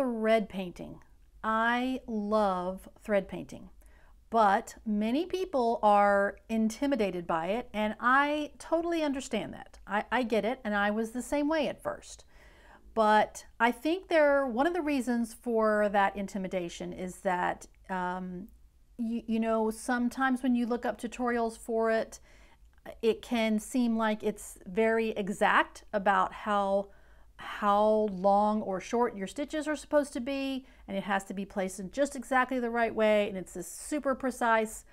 thread painting. I love thread painting, but many people are intimidated by it, and I totally understand that. I get it, and I was the same way at first. But I think one of the reasons for that intimidation is that, you know, sometimes when you look up tutorials for it, it can seem like it's very exact about how long or short your stitches are supposed to be, and it has to be placed in just exactly the right way, and it's this super precise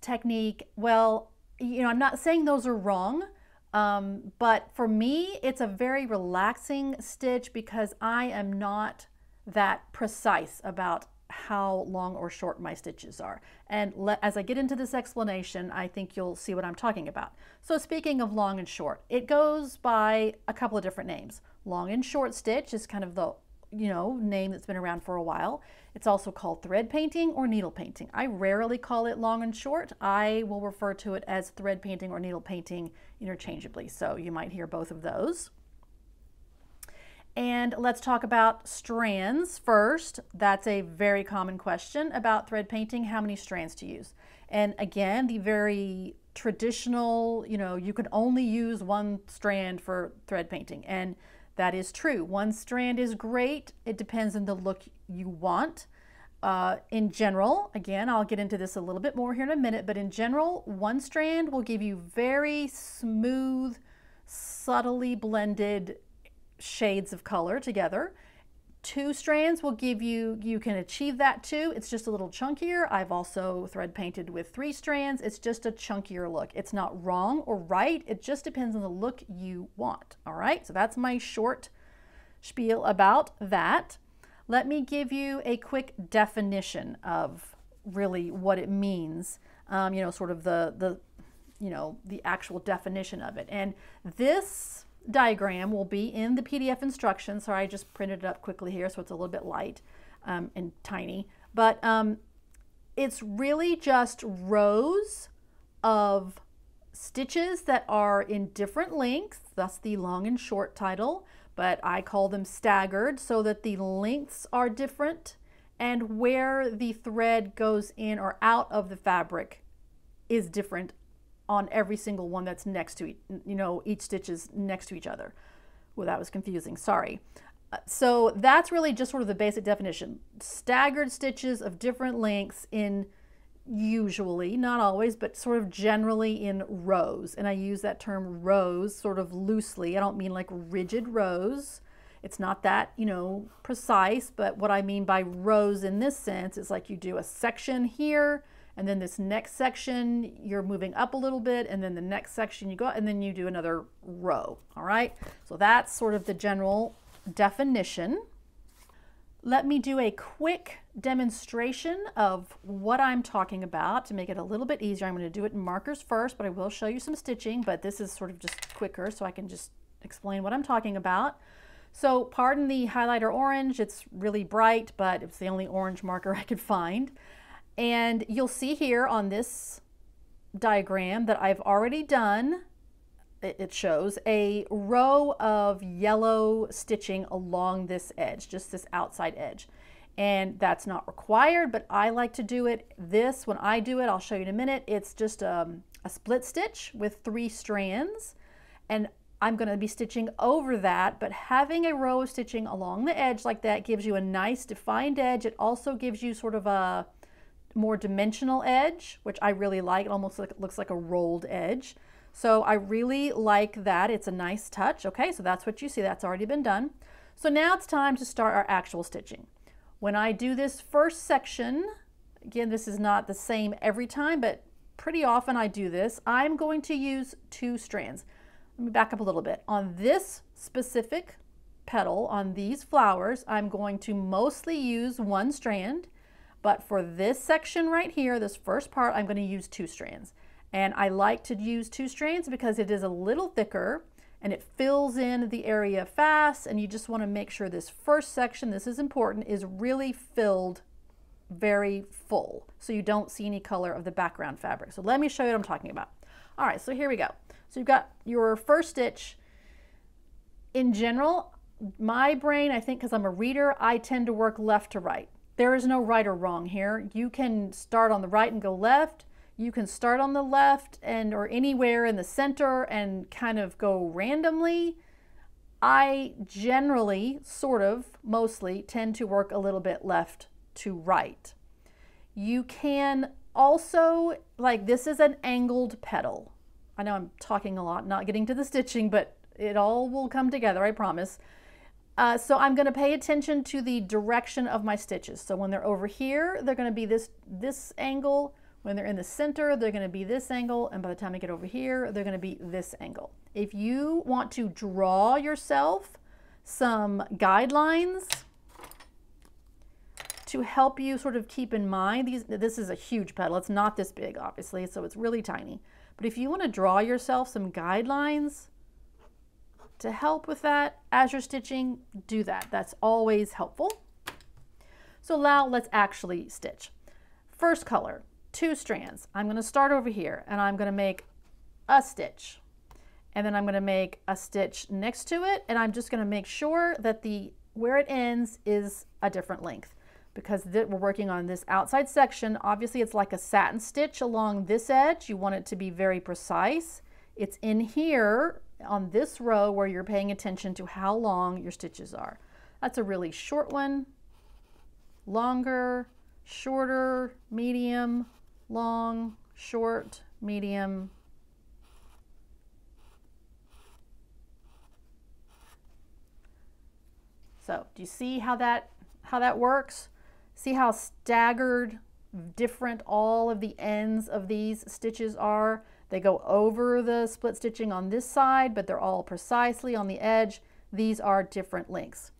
technique. Well, you know, I'm not saying those are wrong, but for me, it's a very relaxing stitch because I am not that precise about how long or short my stitches are. And as I get into this explanation, I think you'll see what I'm talking about. So speaking of long and short, it goes by a couple of different names. Long and short stitch is kind of the, you know, name that's been around for a while. It's also called thread painting or needle painting. I rarely call it long and short. I will refer to it as thread painting or needle painting interchangeably. So you might hear both of those. And let's talk about strands first. That's a very common question about thread painting, how many strands to use. And again, the very traditional, you know, you can only use one strand for thread painting. And that is true. One strand is great. It depends on the look you want. In general, again, I'll get into this a little bit more here in a minute, but in general, one strand will give you very smooth, subtly blended shades of color together. Two strands will give you, you can achieve that too. It's just a little chunkier. I've also thread painted with three strands. It's just a chunkier look. It's not wrong or right. It just depends on the look you want. All right, so that's my short spiel about that. Let me give you a quick definition of really what it means, you know, sort of the actual definition of it. And this diagram will be in the PDF instructions. So I just printed it up quickly here, so it's a little bit light and tiny, but it's really just rows of stitches that are in different lengths. That's the long and short title, but I call them staggered so that the lengths are different, and where the thread goes in or out of the fabric is different on every single one that's next to each, you know, each stitch is next to each other. Well, that was confusing, sorry. So that's really just sort of the basic definition. Staggered stitches of different lengths in usually, not always, but sort of generally in rows. And I use that term rows sort of loosely. I don't mean like rigid rows. It's not that, you know, precise, but what I mean by rows in this sense is like you do a section here, and then this next section, you're moving up a little bit, and then the next section you go, and then you do another row, all right? So that's sort of the general definition. Let me do a quick demonstration of what I'm talking about to make it a little bit easier. I'm gonna do it in markers first, but I will show you some stitching, but this is sort of just quicker, so I can just explain what I'm talking about. So pardon the highlighter orange, it's really bright, but it's the only orange marker I could find. And you'll see here on this diagram that I've already done, it shows a row of yellow stitching along this edge, just this outside edge. And that's not required, but I like to do it. This, when I do it, I'll show you in a minute, it's just a split stitch with three strands. And I'm gonna be stitching over that, but having a row of stitching along the edge like that gives you a nice defined edge. It also gives you sort of a more dimensional edge, which I really like. It almost looks like a rolled edge. So I really like that. It's a nice touch. Okay, so that's what you see. That's already been done. So now it's time to start our actual stitching. When I do this first section, again, this is not the same every time, but pretty often I do this. I'm going to use two strands. Let me back up a little bit. On this specific petal, on these flowers, I'm going to mostly use one strand. But for this section right here, this first part, I'm going to use two strands. And I like to use two strands because it is a little thicker and it fills in the area fast, and you just want to make sure this first section, this is important, is really filled very full so you don't see any color of the background fabric. So let me show you what I'm talking about. All right, so here we go. So you've got your first stitch. In general, my brain, I think because I'm a reader, I tend to work left to right. There is no right or wrong here. You can start on the right and go left. You can start on the left and or anywhere in the center and kind of go randomly. I generally, sort of, mostly, tend to work a little bit left to right. You can also, like this is an angled petal. I know I'm talking a lot, not getting to the stitching, but it all will come together, I promise. So I'm going to pay attention to the direction of my stitches. So when they're over here, they're going to be this angle. When they're in the center, they're going to be this angle, and by the time I get over here, they're going to be this angle. If you want to draw yourself some guidelines to help you sort of keep in mind, this is a huge petal, it's not this big obviously, so it's really tiny. But if you want to draw yourself some guidelines to help with that as you're stitching, do that. That's always helpful. So now let's actually stitch. First color. 2 strands. I'm going to start over here and I'm going to make a stitch and then I'm going to make a stitch next to it, and I'm just going to make sure that where it ends is a different length, because we're working on this outside section. Obviously it's like a satin stitch along this edge. You want it to be very precise. It's in here on this row where you're paying attention to how long your stitches are. That's a really short one, longer, shorter, medium, long, short, medium. So do you see how that works? See how staggered different all of the ends of these stitches are? They go over the split stitching on this side, but they're all precisely on the edge. These are different lengths.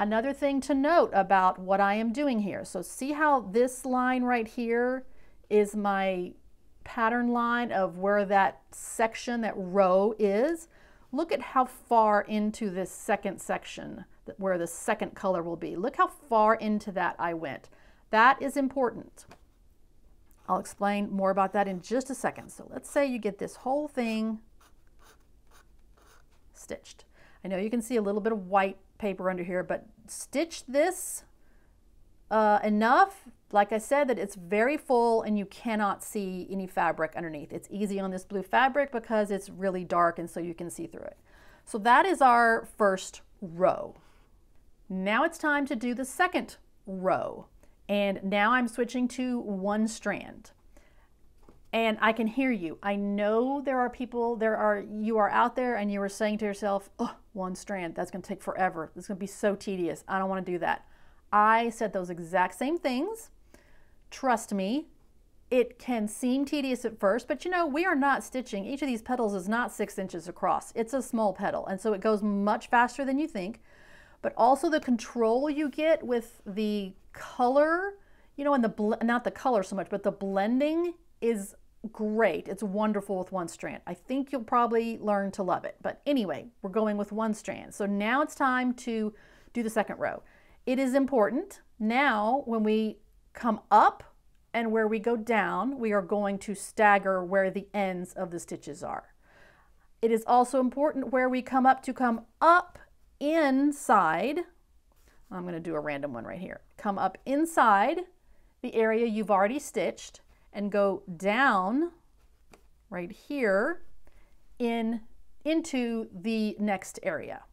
Another thing to note about what I am doing here. So see how this line right here is my pattern line of where that section, that row is. Look at how far into this second section where the second color will be. Look how far into that I went. That is important. I'll explain more about that in just a second. So let's say you get this whole thing stitched. I know you can see a little bit of white paper under here, but stitch this enough, like I said, that it's very full and you cannot see any fabric underneath. It's easy on this blue fabric because it's really dark and so you can see through it. So that is our first row. Now it's time to do the second row, and now I'm switching to 1 strand. And I can hear you. I know there are people, you are out there and you are saying to yourself, oh, 1 strand, that's going to take forever. It's going to be so tedious. I don't want to do that. I said those exact same things. Trust me, it can seem tedious at first, but you know, we are not stitching. Each of these petals is not 6 inches across. It's a small petal, and so it goes much faster than you think. But also the control you get with the color, you know, and not the color so much, but the blending is great. It's wonderful with 1 strand. I think you'll probably learn to love it. But anyway, we're going with 1 strand. So now it's time to do the second row. It is important now when we come up and where we go down, we are going to stagger where the ends of the stitches are. It is also important where we come up to come up inside. I'm going to do a random one right here. Come up inside the area you've already stitched and go down right here into the next area.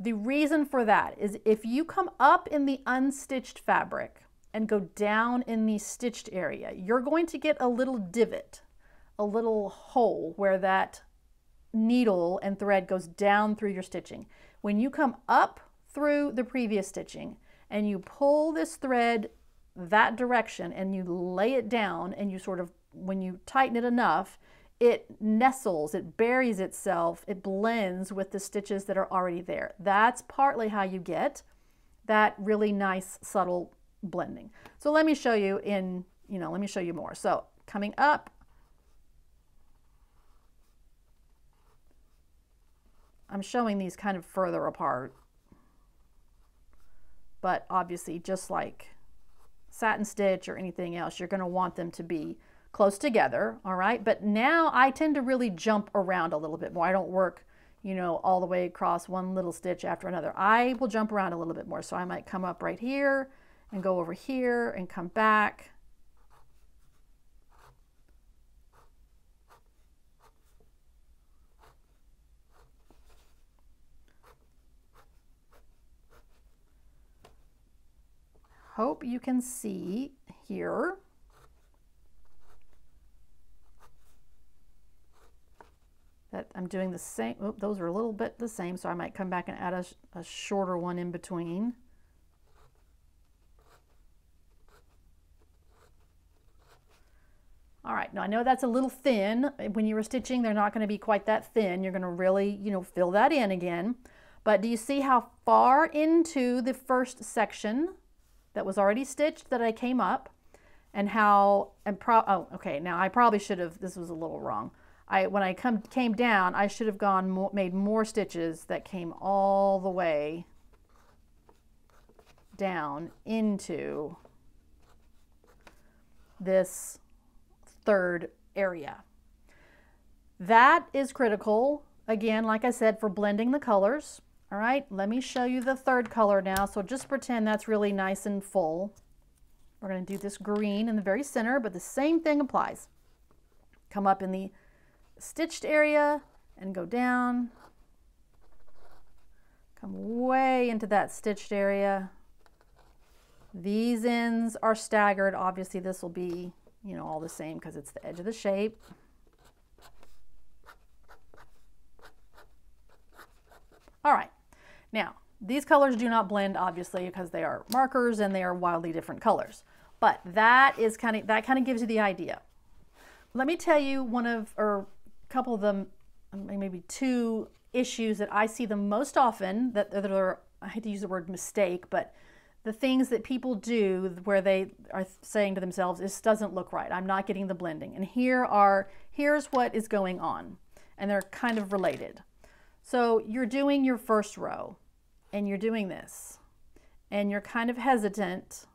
The reason for that is if you come up in the unstitched fabric and go down in the stitched area, you're going to get a little divot, a little hole where that needle and thread goes down through your stitching. When you come up through the previous stitching and you pull this thread that direction and you lay it down and you sort of, when you tighten it enough, it nestles, it buries itself, it blends with the stitches that are already there. That's partly how you get that really nice subtle blending. So let me show you let me show you more. So coming up, I'm showing these kind of further apart, but obviously just like satin stitch or anything else, you're going to want them to be close together, all right? But now I tend to really jump around a little bit more. I don't work, you know, all the way across one little stitch after another. I will jump around a little bit more. So I might come up right here and go over here and come back. Hope you can see here. That I'm doing the same. Oops, those are a little bit the same, so I might come back and add a shorter one in between. All right, now I know that's a little thin. When you were stitching, they're not going to be quite that thin. You're going to really, you know, fill that in again. But do you see how far into the first section that was already stitched that I came up? And how, and oh, okay, now I probably should have, this was a little wrong. When I came down, I should have gone made more stitches that came all the way down into this third area. That is critical, again, like I said, for blending the colors. All right, let me show you the third color now. So just pretend that's really nice and full. We're going to do this green in the very center, but the same thing applies. Come up in the stitched area and go down, come way into that stitched area. These ends are staggered. Obviously this will be, you know, all the same because it's the edge of the shape. All right, now these colors do not blend obviously because they are markers and they are wildly different colors, but that is kind of, that kind of gives you the idea. Let me tell you one of, or a couple of them, maybe two issues that I see the most often that are, I hate to use the word mistake, but the things that people do where they are saying to themselves, this doesn't look right, I'm not getting the blending. And here's what is going on. And they're kind of related. So you're doing your first row and you're doing this and you're kind of hesitant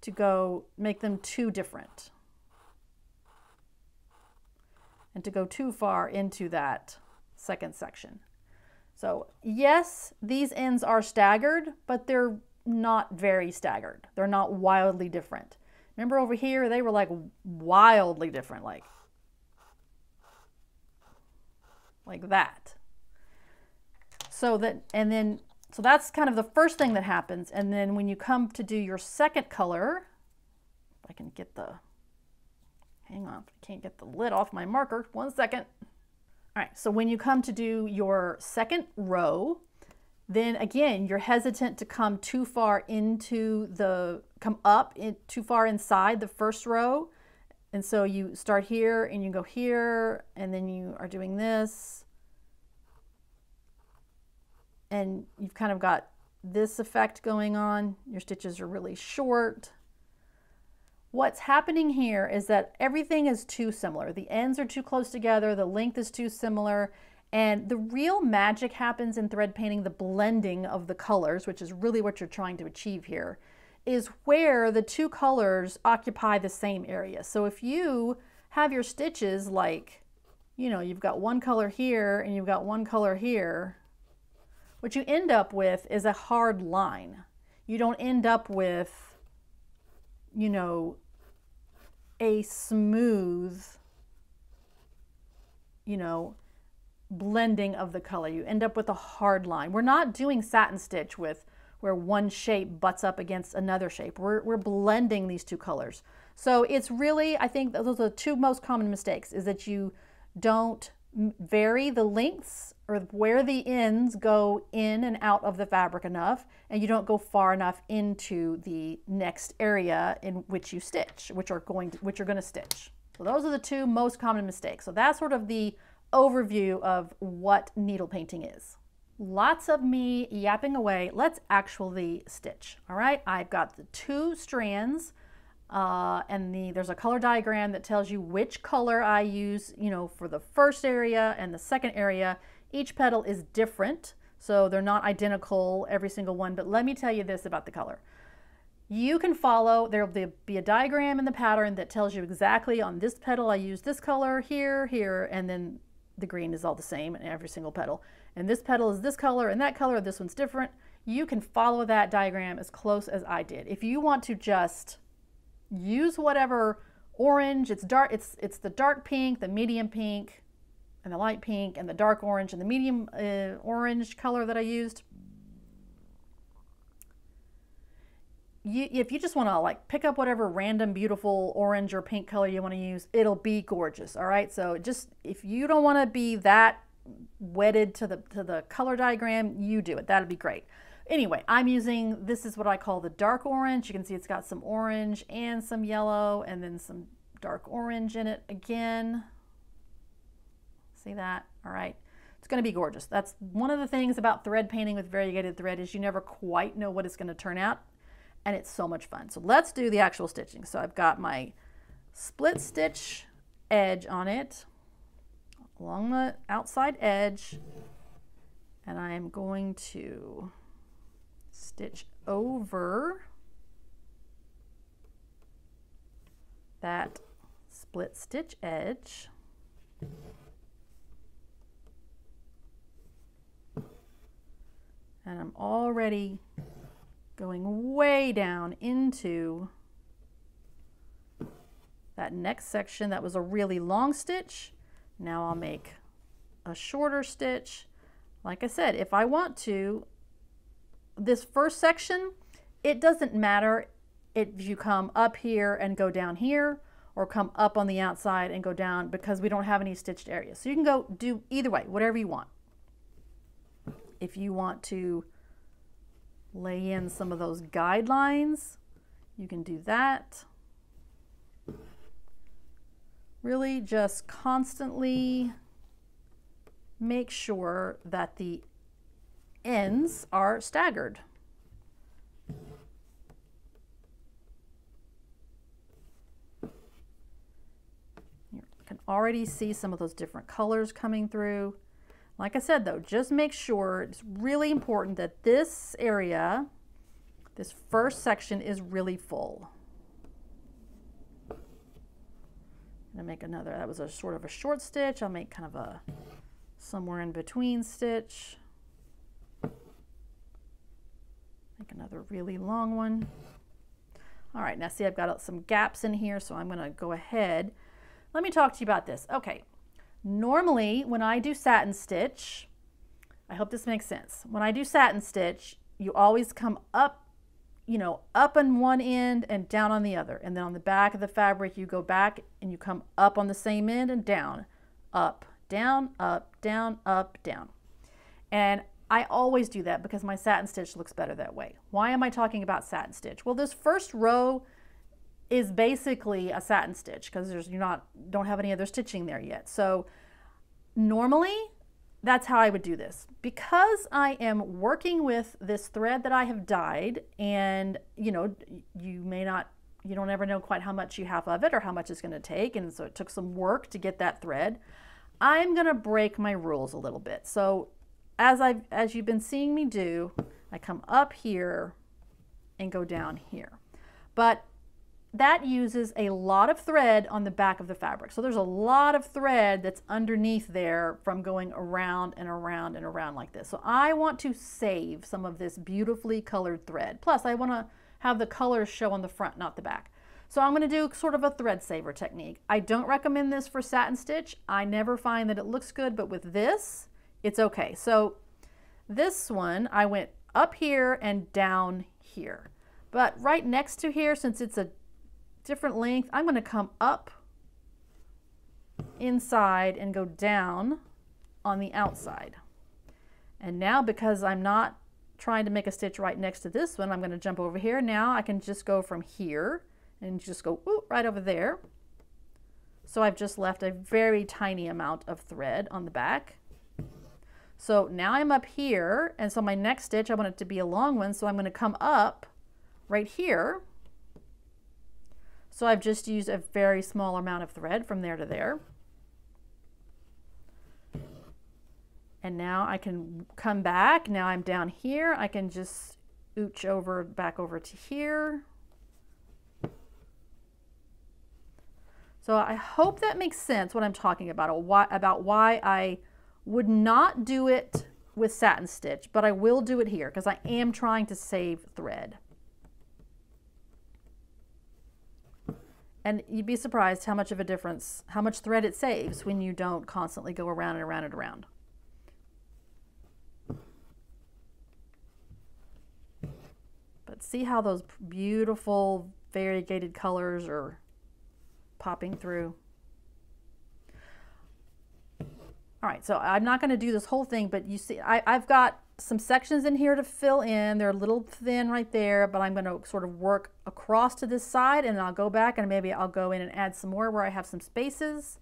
to go make them too different and to go too far into that second section. So yes, these ends are staggered, but they're not very staggered. They're not wildly different. Remember over here, they were like wildly different, like that. So that, and then, so that's kind of the first thing that happens. And then when you come to do your second color, if I can get the, hang on, I can't get the lid off my marker, 1 second. All right, so when you come to do your second row, then again, you're hesitant to come too far into the, come up in, too far inside the first row. And so you start here and you go here, and then you are doing this. And you've kind of got this effect going on. Your stitches are really short. What's happening here is that everything is too similar. The ends are too close together, the length is too similar, and the real magic happens in thread painting, the blending of the colors, which is really what you're trying to achieve here, is where the two colors occupy the same area. So if you have your stitches like, you know, you've got one color here and you've got one color here, what you end up with is a hard line. You don't end up with, you know, a smooth, you know, blending of the color. You end up with a hard line. We're not doing satin stitch with where one shape butts up against another shape. We're blending these two colors. So it's really, I think those are the two most common mistakes, is that you don't vary the lengths or where the ends go in and out of the fabric enough, and you don't go far enough into the next area in which you stitch, which you're going to stitch. So those are the two most common mistakes. So that's sort of the overview of what needle painting is. Lots of me yapping away. Let's actually stitch. All right, I've got the two strands, and there's a color diagram that tells you which color I use, you know, for the first area and the second area. Each petal is different, so they're not identical, every single one, but let me tell you this about the color. You can follow, there will be a diagram in the pattern that tells you exactly on this petal I use this color, here, here, and then the green is all the same in every single petal. And this petal is this color and that color, this one's different. You can follow that diagram as close as I did. If you want to just use whatever orange, it's dark, it's the dark pink, the medium pink, and the light pink, and the dark orange, and the medium orange color that I used. If you just want to like pick up whatever random beautiful orange or pink color you want to use, it'll be gorgeous. All right. So just, if you don't want to be that wedded to the color diagram, you do it. That'd be great. Anyway, I'm using, this is what I call the dark orange. You can see it's got some orange and some yellow and then some dark orange in it again. See that? All right. It's going to be gorgeous. That's one of the things about thread painting with variegated thread is you never quite know what it's going to turn out. And it's so much fun. So let's do the actual stitching. So I've got my split stitch edge on it along the outside edge, and I am going to stitch over that split stitch edge. And I'm already going way down into that next section. That was a really long stitch. Now I'll make a shorter stitch. Like I said, if I want to, this first section, it doesn't matter if you come up here and go down here or come up on the outside and go down, because we don't have any stitched areas. So you can go do either way, whatever you want. If you want to lay in some of those guidelines, you can do that. Really just constantly make sure that the ends are staggered. You can already see some of those different colors coming through. Like I said, though, just make sure, it's really important that this area, this first section, is really full. I'm gonna make another, that was a sort of a short stitch. I'll make kind of a somewhere in between stitch. Make another really long one. All right, now see, I've got some gaps in here, so I'm gonna go ahead. Let me talk to you about this. Okay. Normally, when I do satin stitch, I hope this makes sense. When I do satin stitch, you always come up, you know, up on one end and down on the other. And then on the back of the fabric, you go back and you come up on the same end and down, up, down, up, down, up, down. And I always do that because my satin stitch looks better that way. Why am I talking about satin stitch? Well, this first row is basically a satin stitch because there's, you're not, don't have any other stitching there yet. So normally that's how I would do this. Because I am working with this thread that I have dyed, and you know, you may not, you don't ever know quite how much you have of it or how much it's going to take, and so it took some work to get that thread. I'm going to break my rules a little bit. So as you've been seeing me do, I come up here and go down here. But that uses a lot of thread on the back of the fabric. So there's a lot of thread that's underneath there from going around and around and around like this. So I want to save some of this beautifully colored thread. Plus I want to have the colors show on the front, not the back. So I'm going to do sort of a thread saver technique. I don't recommend this for satin stitch. I never find that it looks good, but with this, it's okay. So this one, I went up here and down here. But right next to here, since it's a different length, I'm going to come up inside and go down on the outside. And now, because I'm not trying to make a stitch right next to this one, I'm going to jump over here. Now I can just go from here and just go right over there. So I've just left a very tiny amount of thread on the back. So now I'm up here, and so my next stitch, I want it to be a long one, so I'm going to come up right here. So I've just used a very small amount of thread from there to there. And now I can come back. Now I'm down here. I can just ooch over back over to here. So I hope that makes sense what I'm talking about why I would not do it with satin stitch, but I will do it here because I am trying to save thread. And you'd be surprised how much of a difference, how much thread it saves when you don't constantly go around and around and around. But see how those beautiful variegated colors are popping through. All right, so I'm not going to do this whole thing, but you see I've got some sections in here to fill in. They're a little thin right there, but I'm going to sort of work across to this side, and I'll go back and maybe I'll go in and add some more where I have some spaces.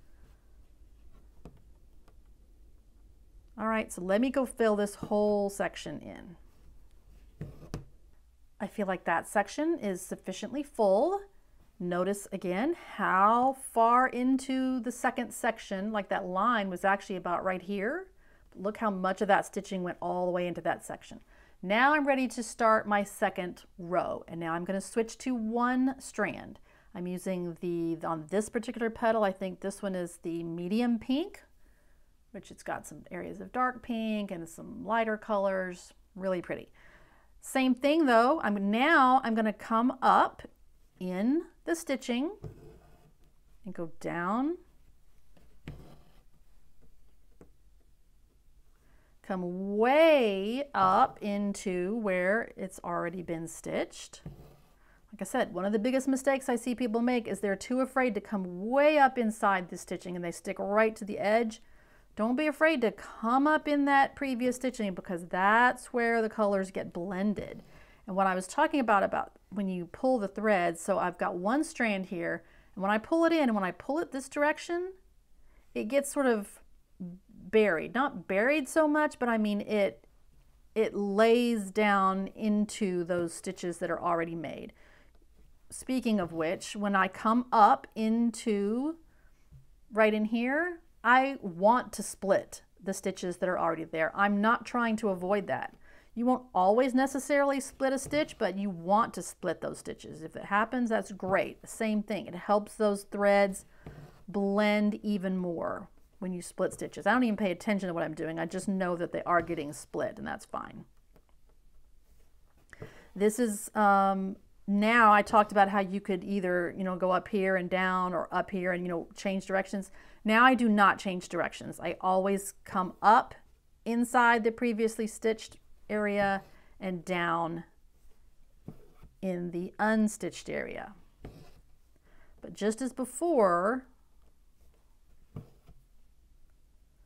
All right, so let me go fill this whole section in. I feel like that section is sufficiently full. Notice again how far into the second section, like that line was actually about right here. Look how much of that stitching went all the way into that section. Now I'm ready to start my second row, and now I'm going to switch to one strand. I'm using the, on this particular petal, I think this one is the medium pink, which it's got some areas of dark pink and some lighter colors, really pretty. Same thing though, now I'm going to come up in the stitching and go down, come way up into where it's already been stitched. Like I said, one of the biggest mistakes I see people make is they're too afraid to come way up inside the stitching and they stick right to the edge. Don't be afraid to come up in that previous stitching because that's where the colors get blended. And what I was talking about when you pull the thread, so I've got one strand here, and when I pull it in, and when I pull it this direction, it gets sort of buried. Not buried so much, but I mean it lays down into those stitches that are already made. Speaking of which, when I come up into right in here, I want to split the stitches that are already there. I'm not trying to avoid that. You won't always necessarily split a stitch, but you want to split those stitches. If it happens, that's great. The same thing. It helps those threads blend even more when you split stitches. I don't even pay attention to what I'm doing. I just know that they are getting split, and that's fine. This is, now I talked about how you could either, go up here and down or up here and, change directions. Now I do not change directions. I always come up inside the previously stitched area and down in the unstitched area. But just as before,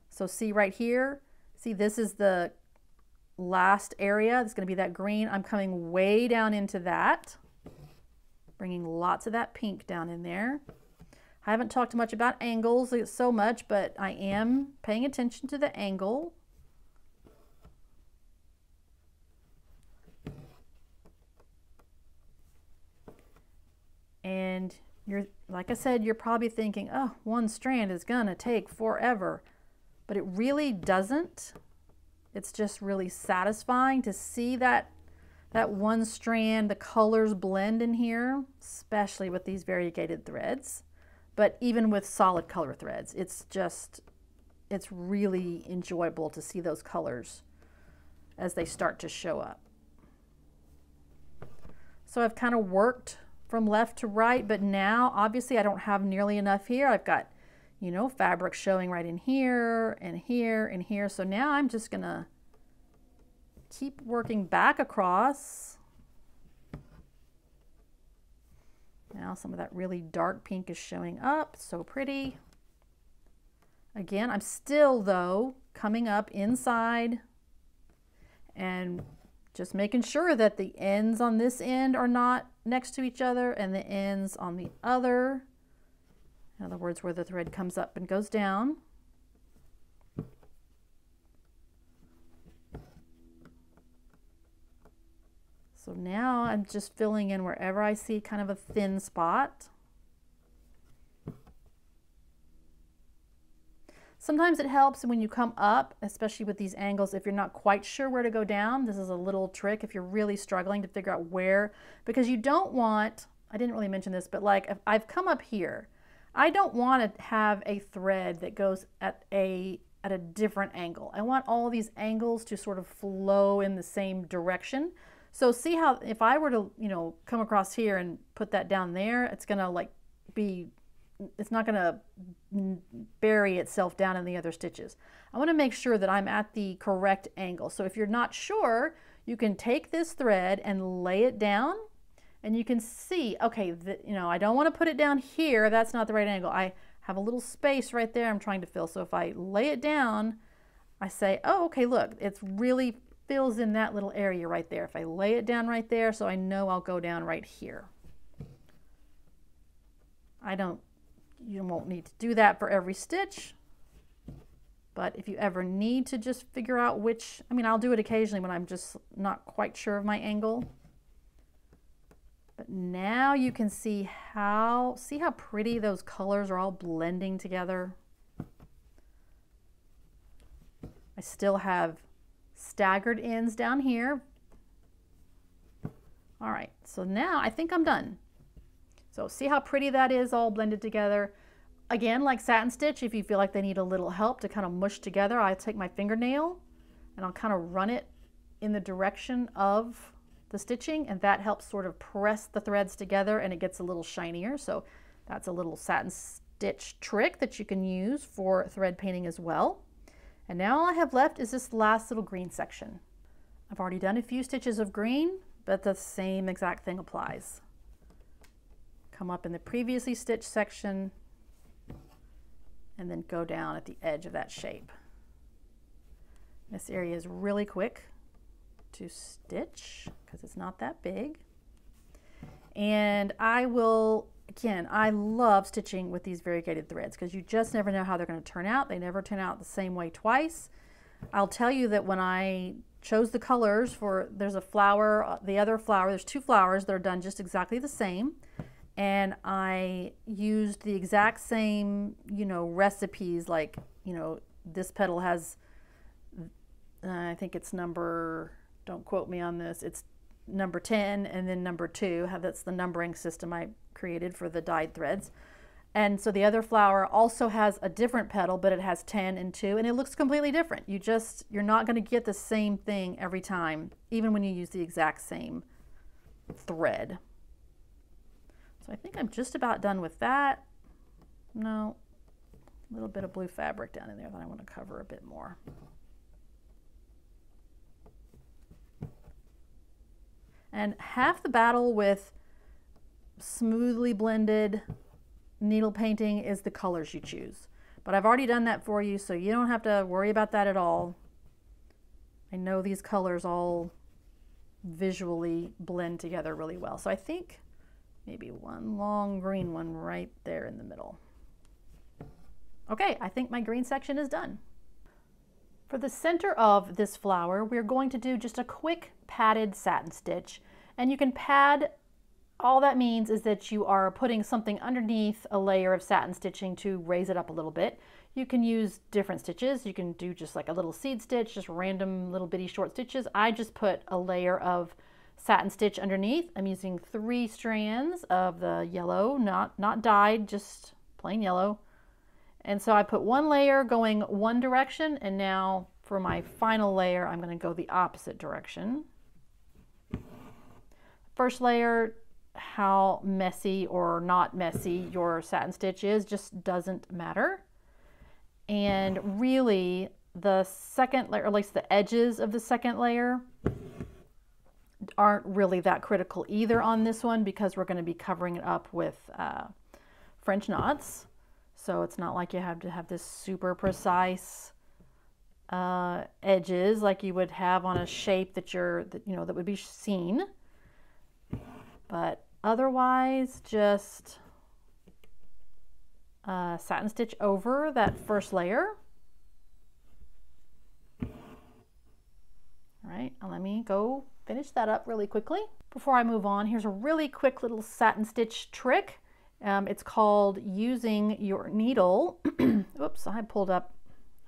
so see right here, see this is the last area, it's going to be that green. I'm coming way down into that, bringing lots of that pink down in there. I haven't talked much about angles so much, but I am paying attention to the angle. And you're, like I said, you're probably thinking, oh, one strand is gonna take forever, but it really doesn't. It's just really satisfying to see that one strand, the colors blend in here, especially with these variegated threads, but even with solid color threads. It's really enjoyable to see those colors as they start to show up. So I've kind of worked from left to right, but now obviously I don't have nearly enough here. I've got, fabric showing right in here and here and here. So now I'm just gonna keep working back across. Now some of that really dark pink is showing up, so pretty. Again, I'm still though coming up inside and just making sure that the ends on this end are not next to each other and the ends on the other. In other words, where the thread comes up and goes down. So now I'm just filling in wherever I see kind of a thin spot. Sometimes it helps when you come up, especially with these angles, if you're not quite sure where to go down. This is a little trick if you're really struggling to figure out where, because you don't want, I didn't really mention this, but like if I've come up here, I don't want to have a thread that goes at a different angle. I want all these angles to sort of flow in the same direction. So see how if I were to, you know, come across here and put that down there, it's gonna like be, it's not gonna bury itself down in the other stitches. I want to make sure that I'm at the correct angle. So if you're not sure, you can take this thread and lay it down, and you can see, okay, you know, I don't want to put it down here. That's not the right angle. I have a little space right there I'm trying to fill. So if I lay it down, I say, oh, okay, look, it's really fills in that little area right there. If I lay it down right there, so I know I'll go down right here. You won't need to do that for every stitch, but if you ever need to just figure out which, I mean, I'll do it occasionally when I'm just not quite sure of my angle. But now you can see how pretty those colors are all blending together. I still have staggered ends down here. All right, so now I think I'm done. So see how pretty that is all blended together. Again, like satin stitch, if you feel like they need a little help to kind of mush together, I take my fingernail and I'll kind of run it in the direction of the stitching, and that helps sort of press the threads together and it gets a little shinier. So that's a little satin stitch trick that you can use for thread painting as well. And now all I have left is this last little green section. I've already done a few stitches of green, but the same exact thing applies. Come up in the previously stitched section and then go down at the edge of that shape. This area is really quick to stitch because it's not that big. And I will, again, I love stitching with these variegated threads because you just never know how they're going to turn out. They never turn out the same way twice. I'll tell you that when I chose the colors for, there's a flower, the other flower, there's two flowers that are done just exactly the same. And I used the exact same, you know, recipes, like, you know, this petal has, I think it's number, don't quote me on this, it's number 10 and then number 2. That's the numbering system I created for the dyed threads. And so the other flower also has a different petal, but it has 10 and 2, and it looks completely different. You're not going to get the same thing every time, even when you use the exact same thread. I think I'm just about done with that. No, a little bit of blue fabric down in there that I want to cover a bit more. And half the battle with smoothly blended needle painting is the colors you choose. But I've already done that for you, so you don't have to worry about that at all. I know these colors all visually blend together really well. So I think maybe one long green one right there in the middle. Okay, I think my green section is done. For the center of this flower, we're going to do just a quick padded satin stitch. And you can pad, all that means is that you are putting something underneath a layer of satin stitching to raise it up a little bit. You can use different stitches. You can do just like a little seed stitch, just random little bitty short stitches. I just put a layer of satin stitch underneath. I'm using 3 strands of the yellow, not dyed, just plain yellow. And so I put one layer going one direction, and now for my final layer, I'm going to go the opposite direction. First layer, how messy or not messy your satin stitch is just doesn't matter. And really, the second layer, or at least the edges of the second layer, aren't really that critical either on this one because we're going to be covering it up with French knots. So it's not like you have to have this super precise edges like you would have on a shape that that would be seen. But otherwise, just satin stitch over that first layer. All right, let me go finish that up really quickly. Before I move on, here's a really quick little satin stitch trick. It's called using your needle. Oops, I pulled up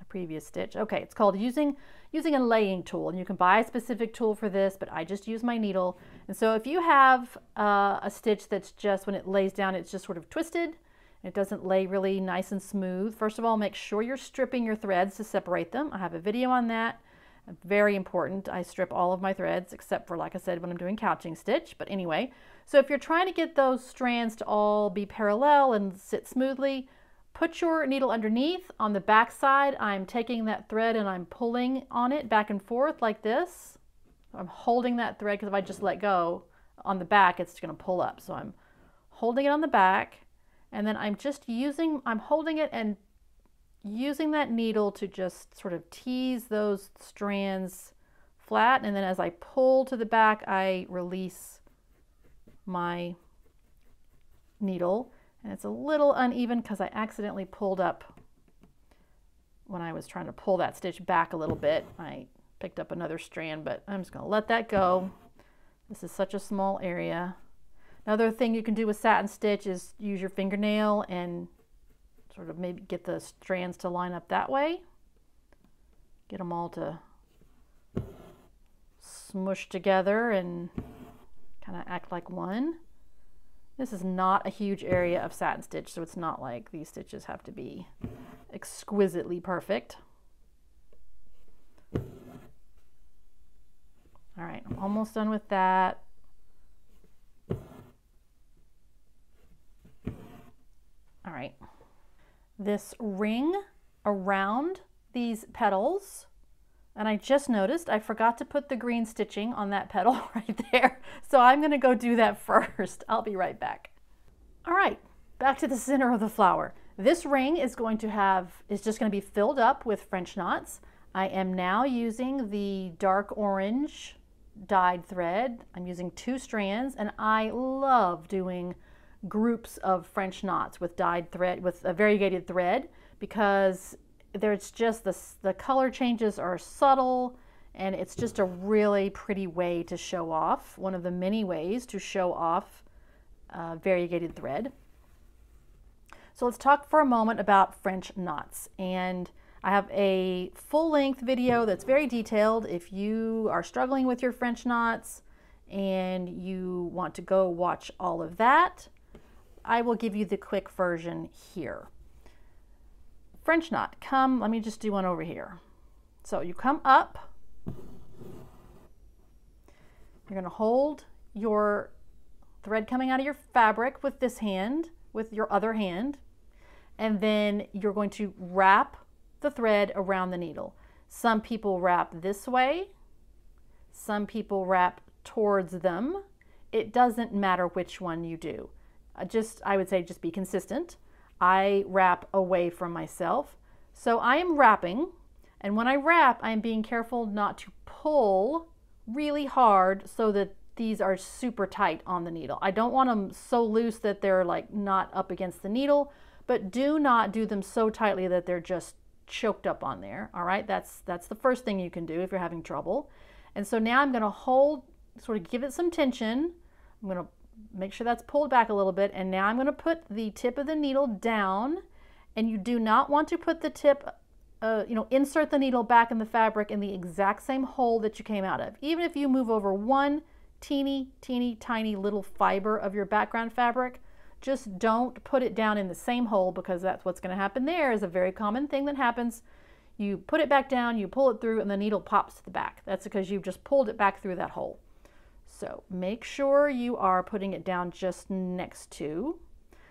a previous stitch. Okay, it's called using a laying tool, and you can buy a specific tool for this, but I just use my needle. And so if you have a stitch that's just, when it lays down, it's just sort of twisted, it doesn't lay really nice and smooth. First of all, make sure you're stripping your threads to separate them. I have a video on that. Very important. I strip all of my threads except for, like I said, when I'm doing couching stitch. But anyway, so if you're trying to get those strands to all be parallel and sit smoothly, put your needle underneath. On the back side, I'm taking that thread and I'm pulling on it back and forth like this. I'm holding that thread because if I just let go on the back, it's going to pull up. So I'm holding it on the back, and then I'm just using, I'm holding it and using that needle to just sort of tease those strands flat, and then as I pull to the back, I release my needle. And it's a little uneven because I accidentally pulled up when I was trying to pull that stitch back a little bit. I picked up another strand, but I'm just going to let that go. This is such a small area. Another thing you can do with satin stitch is use your fingernail and sort of maybe get the strands to line up that way. Get them all to smoosh together and kind of act like one. This is not a huge area of satin stitch, so it's not like these stitches have to be exquisitely perfect. All right, I'm almost done with that. All right, this ring around these petals, and I just noticed I forgot to put the green stitching on that petal right there. So I'm gonna go do that first. I'll be right back. All right, back to the center of the flower. This ring is going to have, is just gonna be filled up with French knots. I am now using the dark orange dyed thread. I'm using 2 strands, and I love doing groups of French knots with dyed thread, with a variegated thread, because there's just the color changes are subtle, and it's just a really pretty way to show off, one of the many ways to show off variegated thread. So let's talk for a moment about French knots, and I have a full-length video that's very detailed. If you are struggling with your French knots and you want to go watch all of that, I will give you the quick version here. French knot, come, let me just do one over here. So you come up, you're gonna hold your thread coming out of your fabric with this hand, with your other hand, and then you're going to wrap the thread around the needle. Some people wrap this way, some people wrap towards them. It doesn't matter which one you do. I would say just be consistent. I wrap away from myself. So I am wrapping, and when I wrap, I'm being careful not to pull really hard so that these are super tight on the needle. I don't want them so loose that they're like not up against the needle, but do not do them so tightly that they're just choked up on there. All right, that's the first thing you can do if you're having trouble. And so now I'm gonna hold, sort of give it some tension. I'm gonna make sure that's pulled back a little bit, and now I'm going to put the tip of the needle down, and you do not want to put the tip, insert the needle back in the fabric in the exact same hole that you came out of. Even if you move over one teeny tiny little fiber of your background fabric, just don't put it down in the same hole, because that's what's going to happen. There is a very common thing that happens. You put it back down, you pull it through, and the needle pops to the back. That's because you've just pulled it back through that hole. So make sure you are putting it down just next to.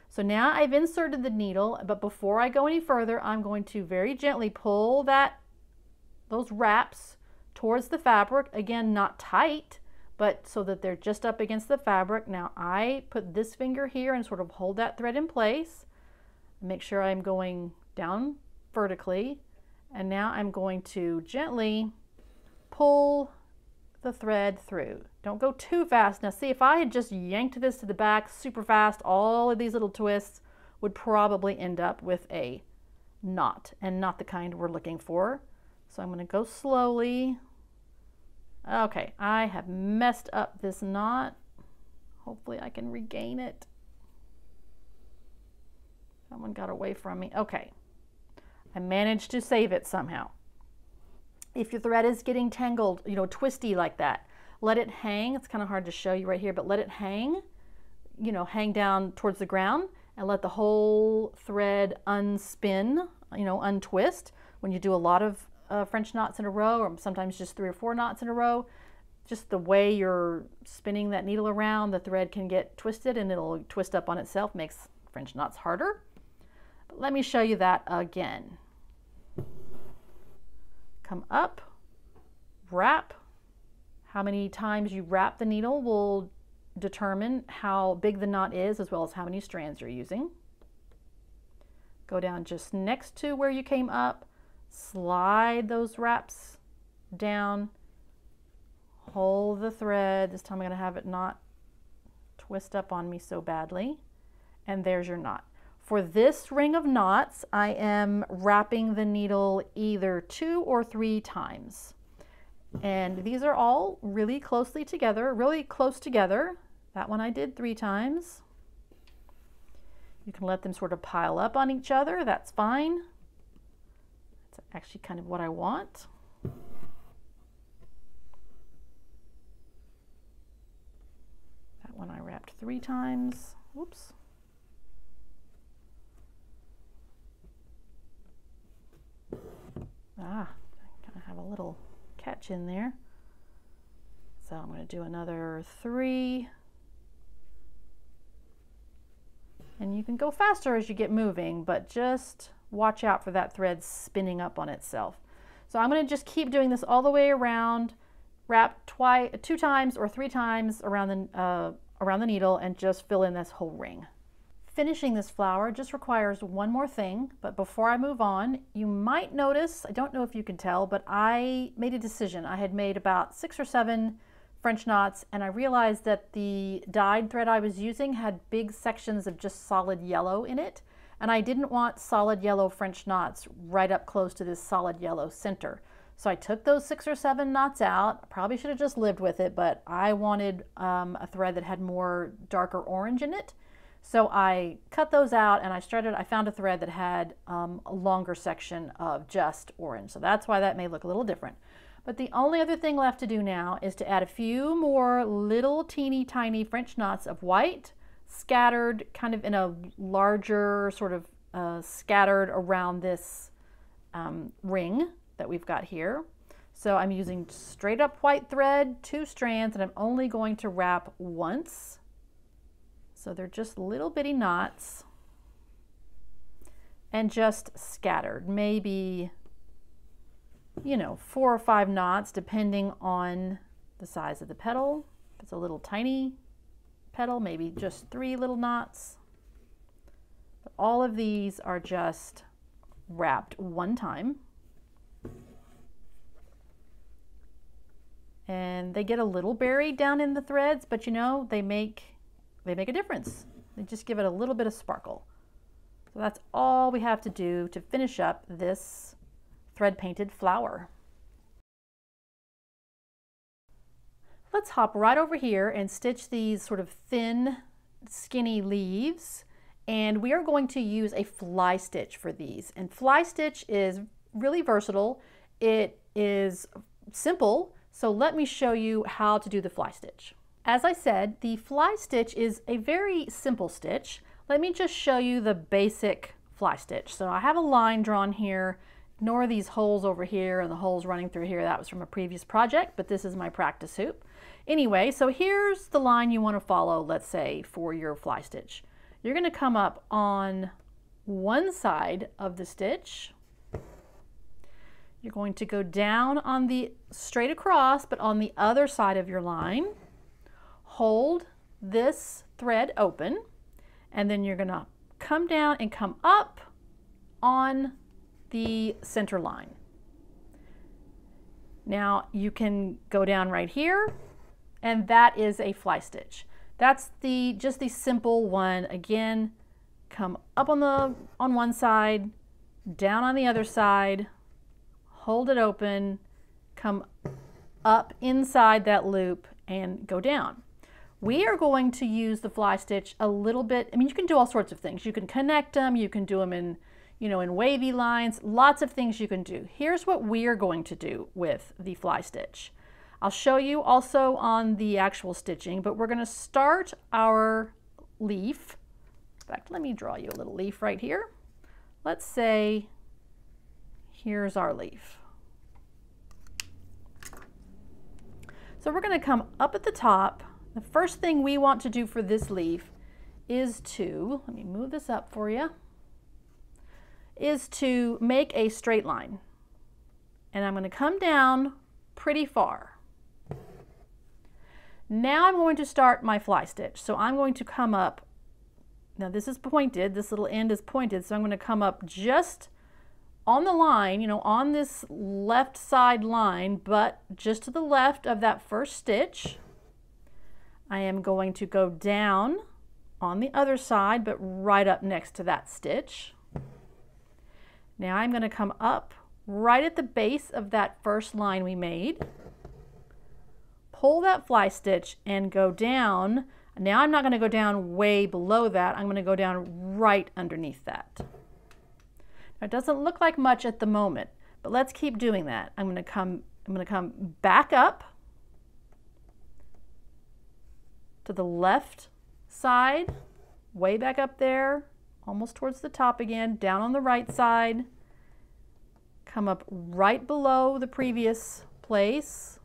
So now I've inserted the needle, but before I go any further, I'm going to very gently pull those wraps towards the fabric. Again, not tight, but so that they're just up against the fabric. Now I put this finger here and sort of hold that thread in place. Make sure I'm going down vertically. And now I'm going to gently pull the thread through. Don't go too fast. Now see, if I had just yanked this to the back super fast, all of these little twists would probably end up with a knot, and not the kind we're looking for. So I'm gonna go slowly. Okay, I have messed up this knot. Hopefully I can regain it. Someone got away from me. Okay, I managed to save it somehow. If your thread is getting tangled, twisty like that, let it hang. It's kind of hard to show you right here, but let it hang, hang down towards the ground, and let the whole thread unspin, you know, untwist. When you do a lot of French knots in a row, or sometimes just 3 or 4 knots in a row, just the way you're spinning that needle around, the thread can get twisted and it'll twist up on itself, makes French knots harder. But let me show you that again. Come up, wrap. How many times you wrap the needle will determine how big the knot is, as well as how many strands you're using. Go down just next to where you came up, slide those wraps down, hold the thread. This time I'm going to have it not twist up on me so badly. And there's your knot. For this ring of knots, I am wrapping the needle either 2 or 3 times. And these are all really closely together, really close together. That one I did 3 times. You can let them sort of pile up on each other. That's fine. That's actually kind of what I want. That one I wrapped 3 times. Oops. Ah, I kind of have a little catch in there. So I'm going to do another 3. And you can go faster as you get moving, but just watch out for that thread spinning up on itself. So I'm going to just keep doing this all the way around, wrap 2 times or 3 times around the needle, and just fill in this whole ring. Finishing this flower just requires one more thing, but before I move on, you might notice, I don't know if you can tell, but I made a decision. I had made about 6 or 7 French knots, and I realized that the dyed thread I was using had big sections of just solid yellow in it, and I didn't want solid yellow French knots right up close to this solid yellow center. So I took those 6 or 7 knots out. I probably should have just lived with it, but I wanted a thread that had more darker orange in it. So I cut those out and I found a thread that had a longer section of just orange. So that's why that may look a little different. But the only other thing left to do now is to add a few more little teeny tiny French knots of white, scattered kind of in a larger sort of scattered around this ring that we've got here. So I'm using straight up white thread, 2 strands, and I'm only going to wrap once. So they're just little bitty knots and just scattered, maybe, you know, 4 or 5 knots depending on the size of the petal. If it's a little tiny petal, maybe just 3 little knots. But all of these are just wrapped one time. And they get a little buried down in the threads, but you know, they make a difference. They just give it a little bit of sparkle. So that's all we have to do to finish up this thread painted flower. Let's hop right over here and stitch these sort of thin, skinny leaves. And we are going to use a fly stitch for these. And fly stitch is really versatile. It is simple. So let me show you how to do the fly stitch. As I said, the fly stitch is a very simple stitch. Let me just show you the basic fly stitch. So I have a line drawn here. Ignore these holes over here and the holes running through here. That was from a previous project, but this is my practice hoop. Anyway, so here's the line you want to follow, let's say, for your fly stitch. You're going to come up on one side of the stitch. You're going to go down on the straight across, but on the other side of your line. Hold this thread open, and then you're going to come down and come up on the center line. Now you can go down right here, and that is a fly stitch. That's just the simple one. Again, come up on one side, down on the other side, hold it open, come up inside that loop, and go down. We are going to use the fly stitch a little bit. I mean, you can do all sorts of things. You can connect them, you can do them in, you know, in wavy lines, lots of things you can do. Here's what we are going to do with the fly stitch. I'll show you also on the actual stitching, but we're going to start our leaf expect. Let me draw you a little leaf right here. Let's say here's our leaf. So we're going to come up at the top. The first thing we want to do for this leaf is to, let me move this up for you, is to make a straight line. And I'm going to come down pretty far. Now I'm going to start my fly stitch. So I'm going to come up, now this is pointed, this little end is pointed, so I'm going to come up just on the line, you know, on this left side line, but just to the left of that first stitch. I am going to go down on the other side, but right up next to that stitch. Now I'm going to come up right at the base of that first line we made, pull that fly stitch and go down. Now I'm not going to go down way below that, I'm going to go down right underneath that. Now it doesn't look like much at the moment, but let's keep doing that. I'm going to come back up to the left side, way back up there, almost towards the top again, down on the right side, come up right below the previous place,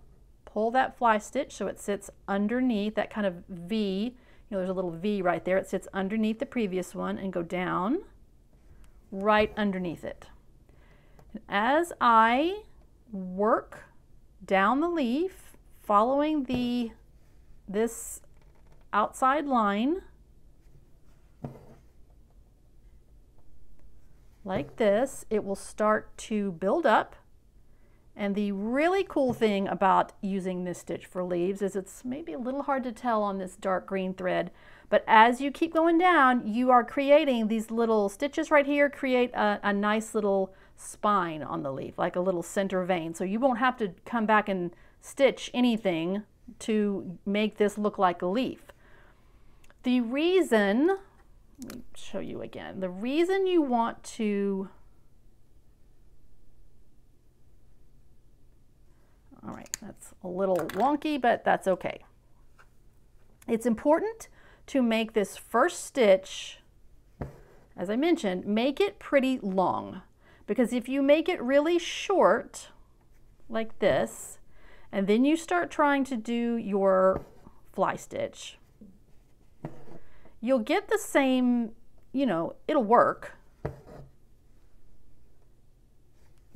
pull that fly stitch so it sits underneath that kind of V, you know, there's a little V right there, it sits underneath the previous one, and go down right underneath it. And as I work down the leaf, following this outside line, like this, it will start to build up. And the really cool thing about using this stitch for leaves is it's maybe a little hard to tell on this dark green thread, but as you keep going down, you are creating these little stitches right here, create a nice little spine on the leaf, like a little center vein. So you won't have to come back and stitch anything to make this look like a leaf. The reason, let me show you again, the reason you want to, all right, that's a little wonky, but that's okay. It's important to make this first stitch, as I mentioned, make it pretty long, because if you make it really short like this, and then you start trying to do your fly stitch, you'll get the same, you know, it'll work.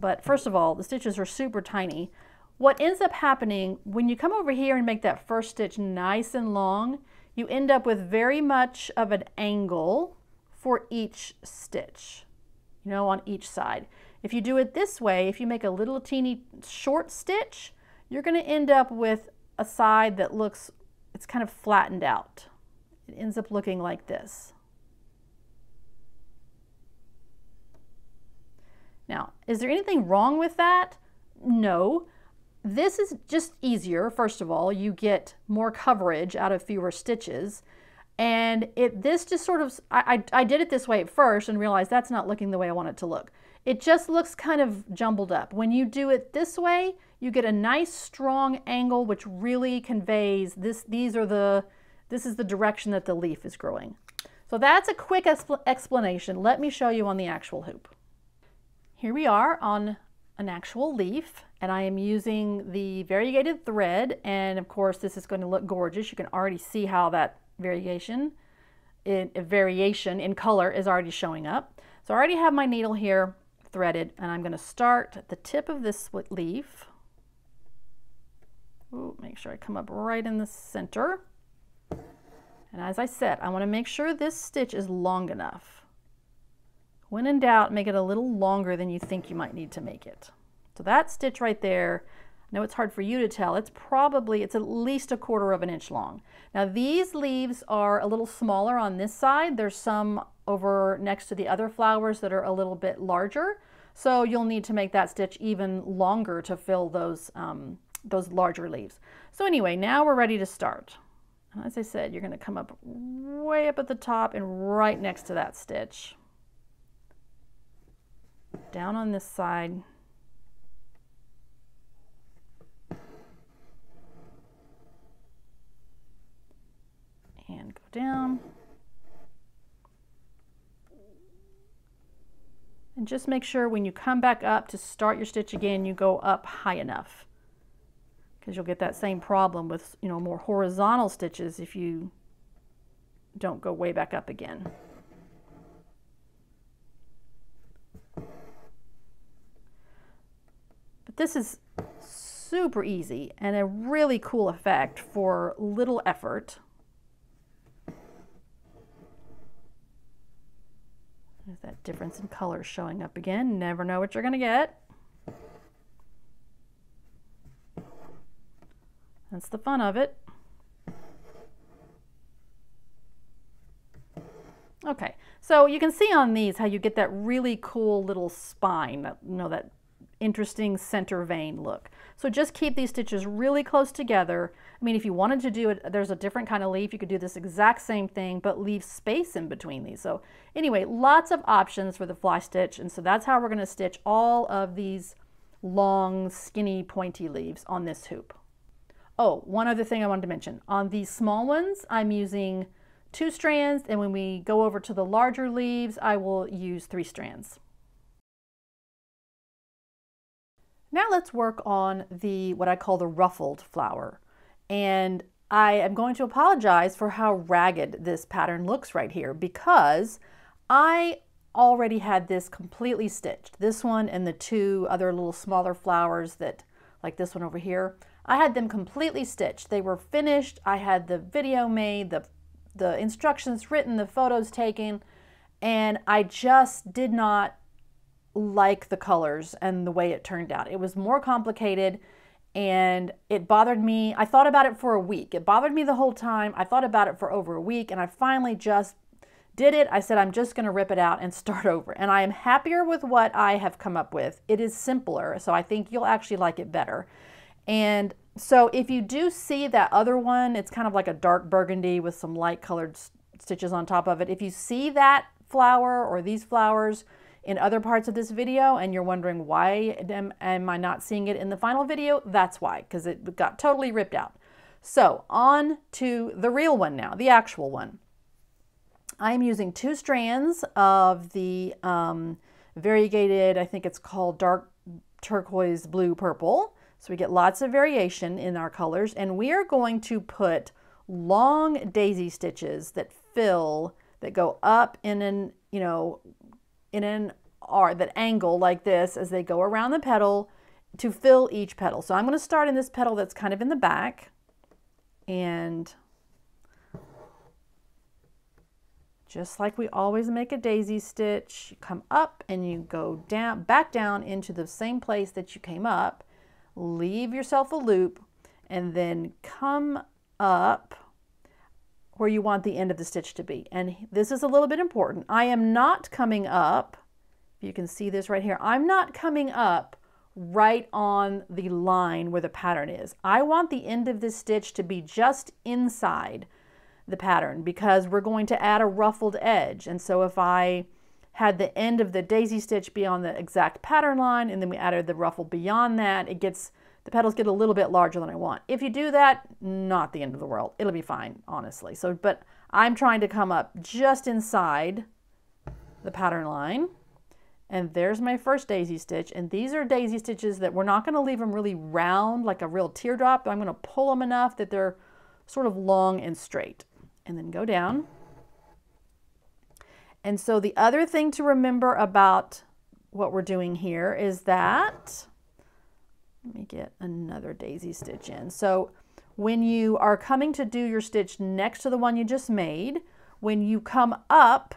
But first of all, the stitches are super tiny. What ends up happening when you come over here and make that first stitch nice and long, you end up with very much of an angle for each stitch, you know, on each side. If you do it this way, if you make a little teeny short stitch, you're going to end up with a side that looks, it's kind of flattened out. It ends up looking like this. Now, is there anything wrong with that? No. This is just easier. First of all, you get more coverage out of fewer stitches. And this just sort of, I did it this way at first and realized that's not looking the way I want it to look. It just looks kind of jumbled up. When you do it this way, you get a nice strong angle, which really conveys this. This is the direction that the leaf is growing. So that's a quick explanation. Let me show you on the actual hoop. Here we are on an actual leaf, and I am using the variegated thread. And of course, this is going to look gorgeous. You can already see how that variation in color is already showing up. So I already have my needle here threaded, and I'm going to start at the tip of this leaf. Ooh, make sure I come up right in the center. And as I said, I want to make sure this stitch is long enough. When in doubt, make it a little longer than you think you might need to make it. So that stitch right there, I know it's hard for you to tell, it's at least 1/4 of an inch long. Now these leaves are a little smaller on this side. There's some over next to the other flowers that are a little bit larger. So you'll need to make that stitch even longer to fill those larger leaves. So anyway, now we're ready to start. As I said, you're going to come up way up at the top and right next to that stitch. Down on this side. And go down. And just make sure when you come back up to start your stitch again, you go up high enough, because you'll get that same problem with, you know, more horizontal stitches if you don't go way back up again. But this is super easy and a really cool effect for little effort. There's that difference in color showing up again. Never know what you're going to get. That's the fun of it. Okay, so you can see on these how you get that really cool little spine, that, you know, that interesting center vein look. So just keep these stitches really close together. I mean, if you wanted to do it, there's a different kind of leaf. You could do this exact same thing, but leave space in between these. So anyway, lots of options for the fly stitch. And so that's how we're going to stitch all of these long, skinny, pointy leaves on this hoop. Oh, one other thing I wanted to mention. On these small ones, I'm using 2 strands. And when we go over to the larger leaves, I will use 3 strands. Now let's work on the, what I call the ruffled flower. And I am going to apologize for how ragged this pattern looks right here, because I already had this completely stitched. This one and the 2 other little smaller flowers that, like this one over here, I had them completely stitched. They were finished. I had the video made, the instructions written, the photos taken, and I just did not like the colors and the way it turned out. It was more complicated and it bothered me. I thought about it for a week. It bothered me the whole time. I thought about it for over a week and I finally just did it. I said, I'm just going to rip it out and start over. And I am happier with what I have come up with. It is simpler, so I think you'll actually like it better. And so if you do see that other one, it's kind of like a dark burgundy with some light colored stitches on top of it. If you see that flower or these flowers in other parts of this video and you're wondering why am I not seeing it in the final video, that's why, because it got totally ripped out. So on to the real one now, the actual one. I'm using 2 strands of the variegated, I think it's called dark turquoise blue purple. So we get lots of variation in our colors, and we are going to put long daisy stitches that fill, that go up in an, you know, in an arc, that angle like this as they go around the petal to fill each petal. So I'm going to start in this petal that's kind of in the back and just like we always make a daisy stitch, you come up and you go down, back down into the same place that you came up, leave yourself a loop and then come up where you want the end of the stitch to be. And this is a little bit important. I am not coming up, you can see this right here, I'm not coming up right on the line where the pattern is. I want the end of this stitch to be just inside the pattern because we're going to add a ruffled edge. And so if I had the end of the daisy stitch be on the exact pattern line and then we added the ruffle beyond that, it gets, the petals get a little bit larger than I want. If you do that, not the end of the world. It'll be fine, honestly. So, but I'm trying to come up just inside the pattern line. And there's my first daisy stitch. And these are daisy stitches that we're not going to leave them really round, like a real teardrop. But I'm going to pull them enough that they're sort of long and straight. And then go down. And so the other thing to remember about what we're doing here is that, let me get another daisy stitch in. So when you are coming to do your stitch next to the one you just made, when you come up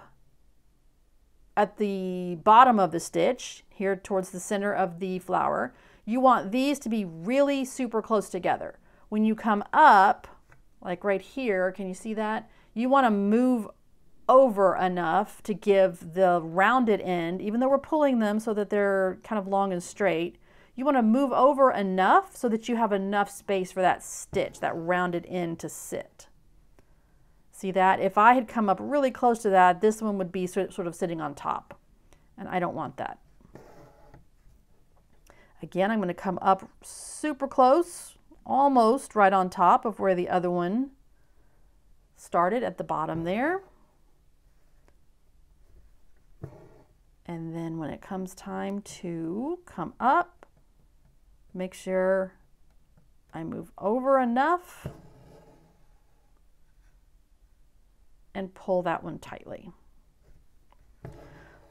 at the bottom of the stitch, here towards the center of the flower, you want these to be really super close together. When you come up, like right here, can you see that? You want to move over enough to give the rounded end, even though we're pulling them so that they're kind of long and straight, you want to move over enough so that you have enough space for that stitch, that rounded end to sit. See that? If I had come up really close to that, this one would be sort of sitting on top. And I don't want that. Again, I'm going to come up super close, almost right on top of where the other one started at the bottom there. And then when it comes time to come up, make sure I move over enough and pull that one tightly.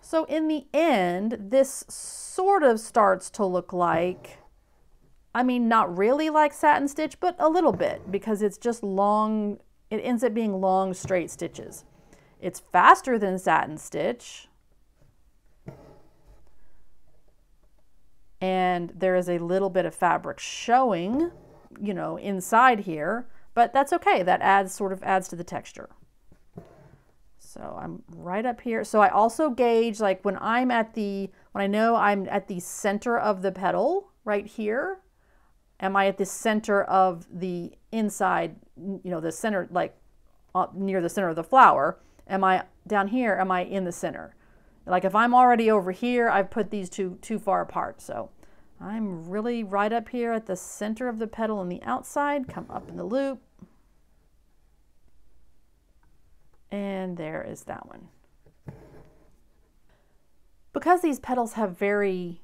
So in the end, this sort of starts to look like, I mean, not really like satin stitch, but a little bit, because it's just long, it ends up being long straight stitches. It's faster than satin stitch. And there is a little bit of fabric showing, you know, inside here, but that's okay. That adds, sort of adds to the texture. So I'm right up here. So I also gauge, like when I'm at the, when I know I'm at the center of the petal right here, am I at the center of the inside, you know, the center, like near the center of the flower? Am I down here? Am I in the center? Like if I'm already over here, I've put these two too far apart. So I'm really right up here at the center of the petal on the outside, come up in the loop. And there is that one. Because these petals have very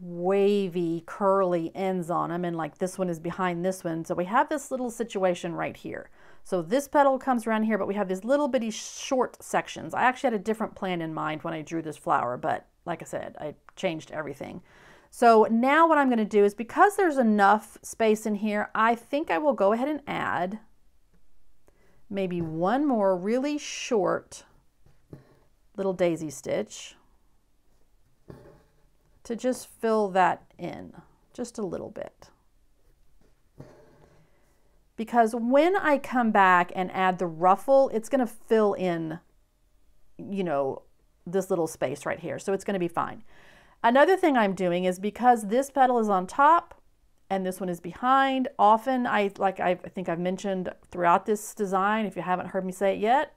wavy, curly ends on them, and like this one is behind this one, so we have this little situation right here. So this petal comes around here, but we have these little bitty short sections. I actually had a different plan in mind when I drew this flower, but like I said, I changed everything. So now what I'm going to do is, because there's enough space in here, I think I will go ahead and add maybe one more really short little daisy stitch to just fill that in just a little bit. Because when I come back and add the ruffle, it's going to fill in, you know, this little space right here. So it's going to be fine. Another thing I'm doing is, because this petal is on top, and this one is behind. Often, I think I've mentioned throughout this design, if you haven't heard me say it yet,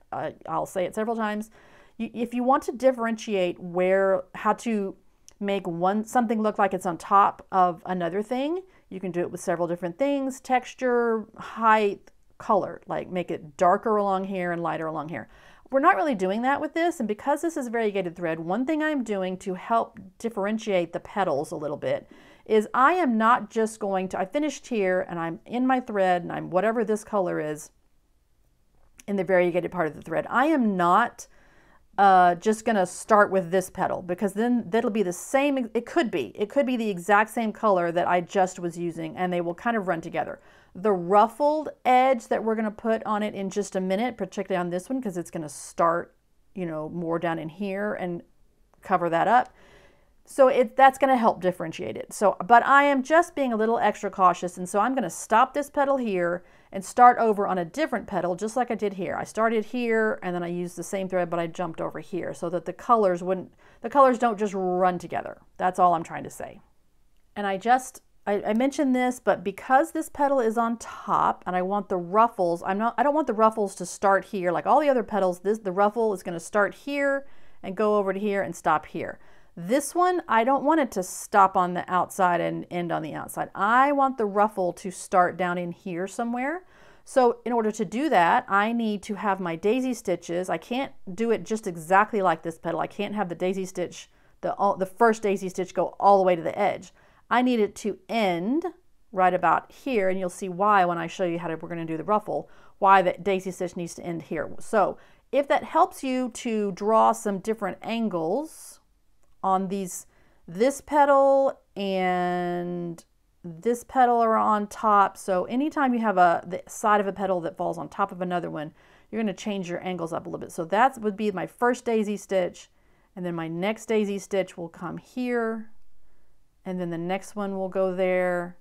I'll say it several times. If you want to differentiate where, how to make one, something look like it's on top of another thing, you can do it with several different things: texture, height, color, like make it darker along here and lighter along here. We're not really doing that with this. And because this is variegated thread, one thing I'm doing to help differentiate the petals a little bit is I am not just going to, I finished here and I'm in my thread and I'm whatever this color is in the variegated part of the thread. I am not just gonna start with this petal, because then that'll be the same, it could be the exact same color that I just was using, and they will kind of run together. The ruffled edge that we're gonna put on it in just a minute, particularly on this one, because it's gonna start, you know, more down in here and cover that up. So that's going to help differentiate it. So, but I am just being a little extra cautious, and so I'm going to stop this petal here and start over on a different petal, just like I did here. I started here and then I used the same thread, but I jumped over here so that the colors don't just run together. That's all I'm trying to say. And I mentioned this, but because this petal is on top and I want the ruffles, I don't want the ruffles to start here like all the other petals. The ruffle is going to start here and go over to here and stop here. This one, I don't want it to stop on the outside and end on the outside. I want the ruffle to start down in here somewhere. So in order to do that, I need to have my daisy stitches. I can't do it just exactly like this petal. I can't have the daisy stitch, the first daisy stitch go all the way to the edge. I need it to end right about here, and you'll see why when I show you how we're going to do the ruffle, why that daisy stitch needs to end here. So if that helps you to draw some different angles on these, this petal and this petal are on top. So anytime you have the side of a petal that falls on top of another one, you're going to change your angles up a little bit. So that would be my first daisy stitch, and then my next daisy stitch will come here, and then the next one will go there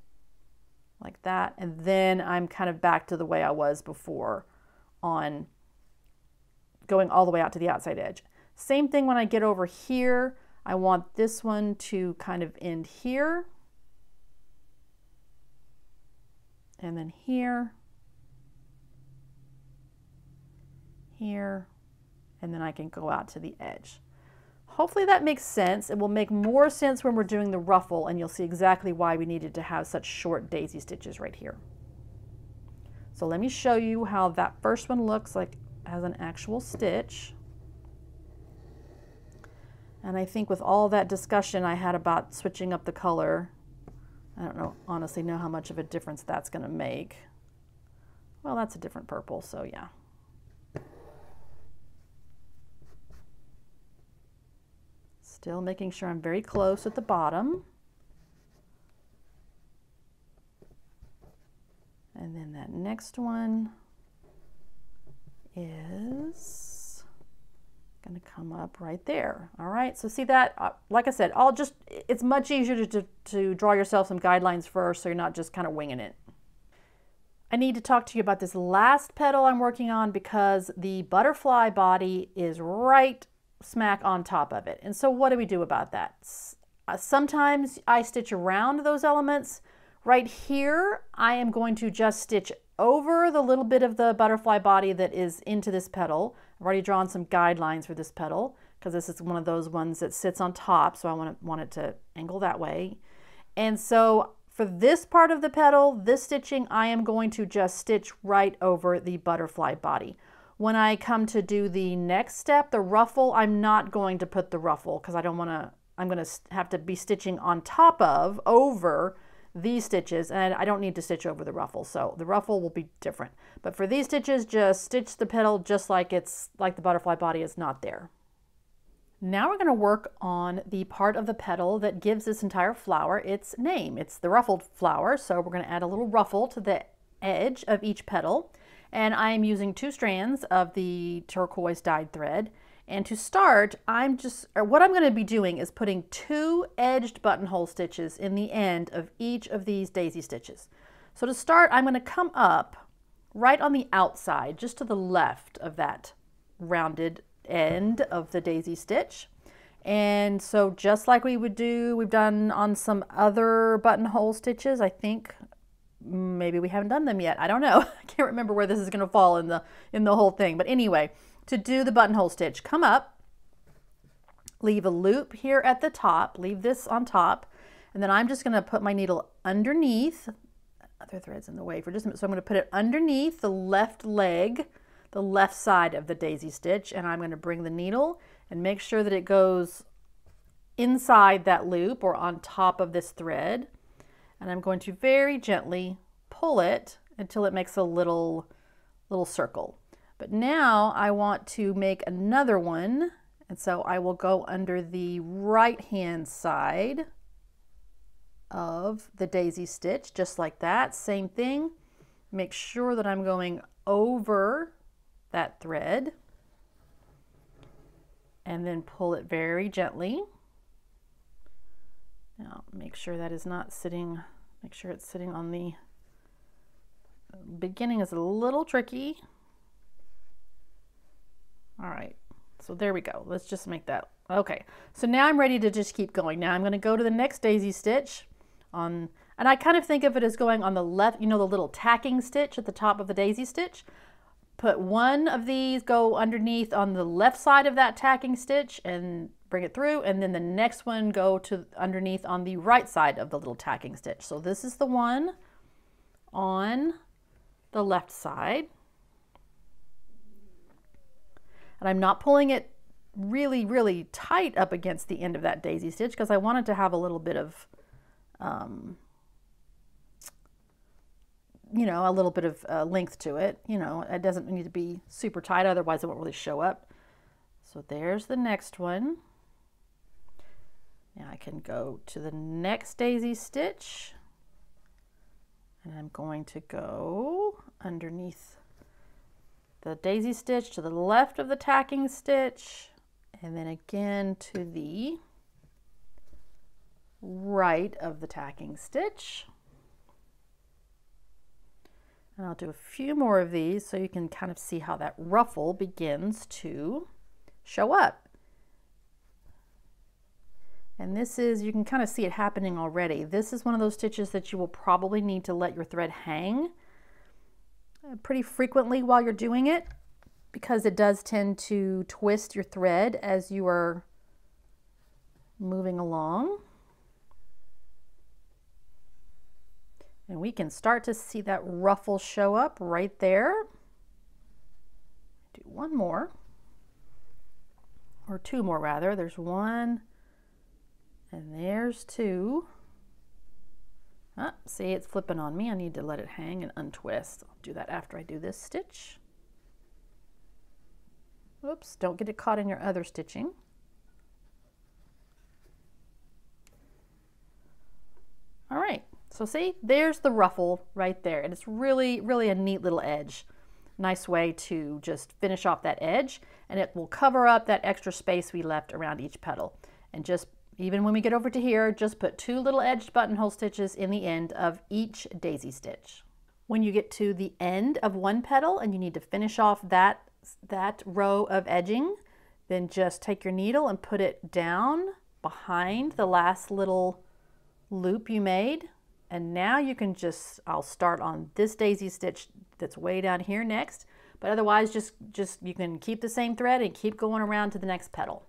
like that, and then I'm kind of back to the way I was before on going all the way out to the outside edge. Same thing when I get over here. I want this one to kind of end here, and then here, here, and then I can go out to the edge. Hopefully that makes sense. It will make more sense when we're doing the ruffle, and you'll see exactly why we needed to have such short daisy stitches right here. So let me show you how that first one looks like as an actual stitch. And I think with all that discussion I had about switching up the color, I don't know, honestly know how much of a difference that's going to make. Well, that's a different purple, so yeah. Still making sure I'm very close at the bottom. And then that next one is going to come up right there. All right, so see that? Like I said, it's much easier to draw yourself some guidelines first so you're not just kind of winging it. I need to talk to you about this last petal I'm working on because the butterfly body is right smack on top of it. And so what do we do about that? Sometimes I stitch around those elements. Right here, I am going to just stitch over the little bit of the butterfly body that is into this petal. I've already drawn some guidelines for this petal because this is one of those ones that sits on top, so I want it to angle that way. And so for this part of the petal, this stitching, I am going to just stitch right over the butterfly body. When I come to do the next step, the ruffle, I'm not going to put the ruffle because I don't want to, I'm going to have to be stitching on top of, over, these stitches, and I don't need to stitch over the ruffle, so the ruffle will be different. But for these stitches, just stitch the petal just like it's like the butterfly body is not there. Now we're going to work on the part of the petal that gives this entire flower its name. It's the ruffled flower, so we're going to add a little ruffle to the edge of each petal, and I am using 2 strands of the turquoise dyed thread. And to start, what I'm going to be doing is putting 2 edged buttonhole stitches in the end of each of these daisy stitches. So to start, I'm going to come up right on the outside, just to the left of that rounded end of the daisy stitch. And so just like we've done on some other buttonhole stitches, I think maybe we haven't done them yet. I don't know. I can't remember where this is going to fall in the whole thing. But anyway, to do the buttonhole stitch, come up, leave a loop here at the top, leave this on top, and then I'm just going to put my needle underneath, other threads in the way for just a minute, so I'm going to put it underneath the left leg, the left side of the daisy stitch, and I'm going to bring the needle and make sure that it goes inside that loop or on top of this thread, and I'm going to very gently pull it until it makes a little circle. But now I want to make another one, and so I will go under the right-hand side of the daisy stitch, just like that, same thing. Make sure that I'm going over that thread, and then pull it very gently. Now make sure that is not sitting, make sure it's sitting on the beginning is a little tricky. All right, so there we go. Let's just make that. Okay, so now I'm ready to just keep going. Now I'm going to go to the next daisy stitch on, and I kind of think of it as going on the left, you know, the little tacking stitch at the top of the daisy stitch. Put one of these, go underneath on the left side of that tacking stitch and bring it through, and then the next one go to underneath on the right side of the little tacking stitch. So this is the one on the left side. And I'm not pulling it really, really tight up against the end of that daisy stitch because I wanted to have a little bit of, you know, a little bit of length to it. You know, it doesn't need to be super tight, otherwise it won't really show up. So there's the next one. Now I can go to the next daisy stitch, and I'm going to go underneath the daisy stitch to the left of the tacking stitch, and then again to the right of the tacking stitch. And I'll do a few more of these so you can kind of see how that ruffle begins to show up. And this is, you can kind of see it happening already. This is one of those stitches that you will probably need to let your thread hang pretty frequently while you're doing it because it does tend to twist your thread as you are moving along. And we can start to see that ruffle show up right there. Do one more. or two more rather. There's one and there's two. Oh, see, it's flipping on me. I need to let it hang and untwist. I'll do that after I do this stitch. Oops, don't get it caught in your other stitching. All right, so see, there's the ruffle right there. And it's really, really a neat little edge. Nice way to just finish off that edge, and it will cover up that extra space we left around each petal. And just even when we get over to here, just put two little edged buttonhole stitches in the end of each daisy stitch. When you get to the end of one petal and you need to finish off that row of edging, then just take your needle and put it down behind the last little loop you made. And now you can just, I'll start on this daisy stitch that's way down here next, but otherwise just you can keep the same thread and keep going around to the next petal.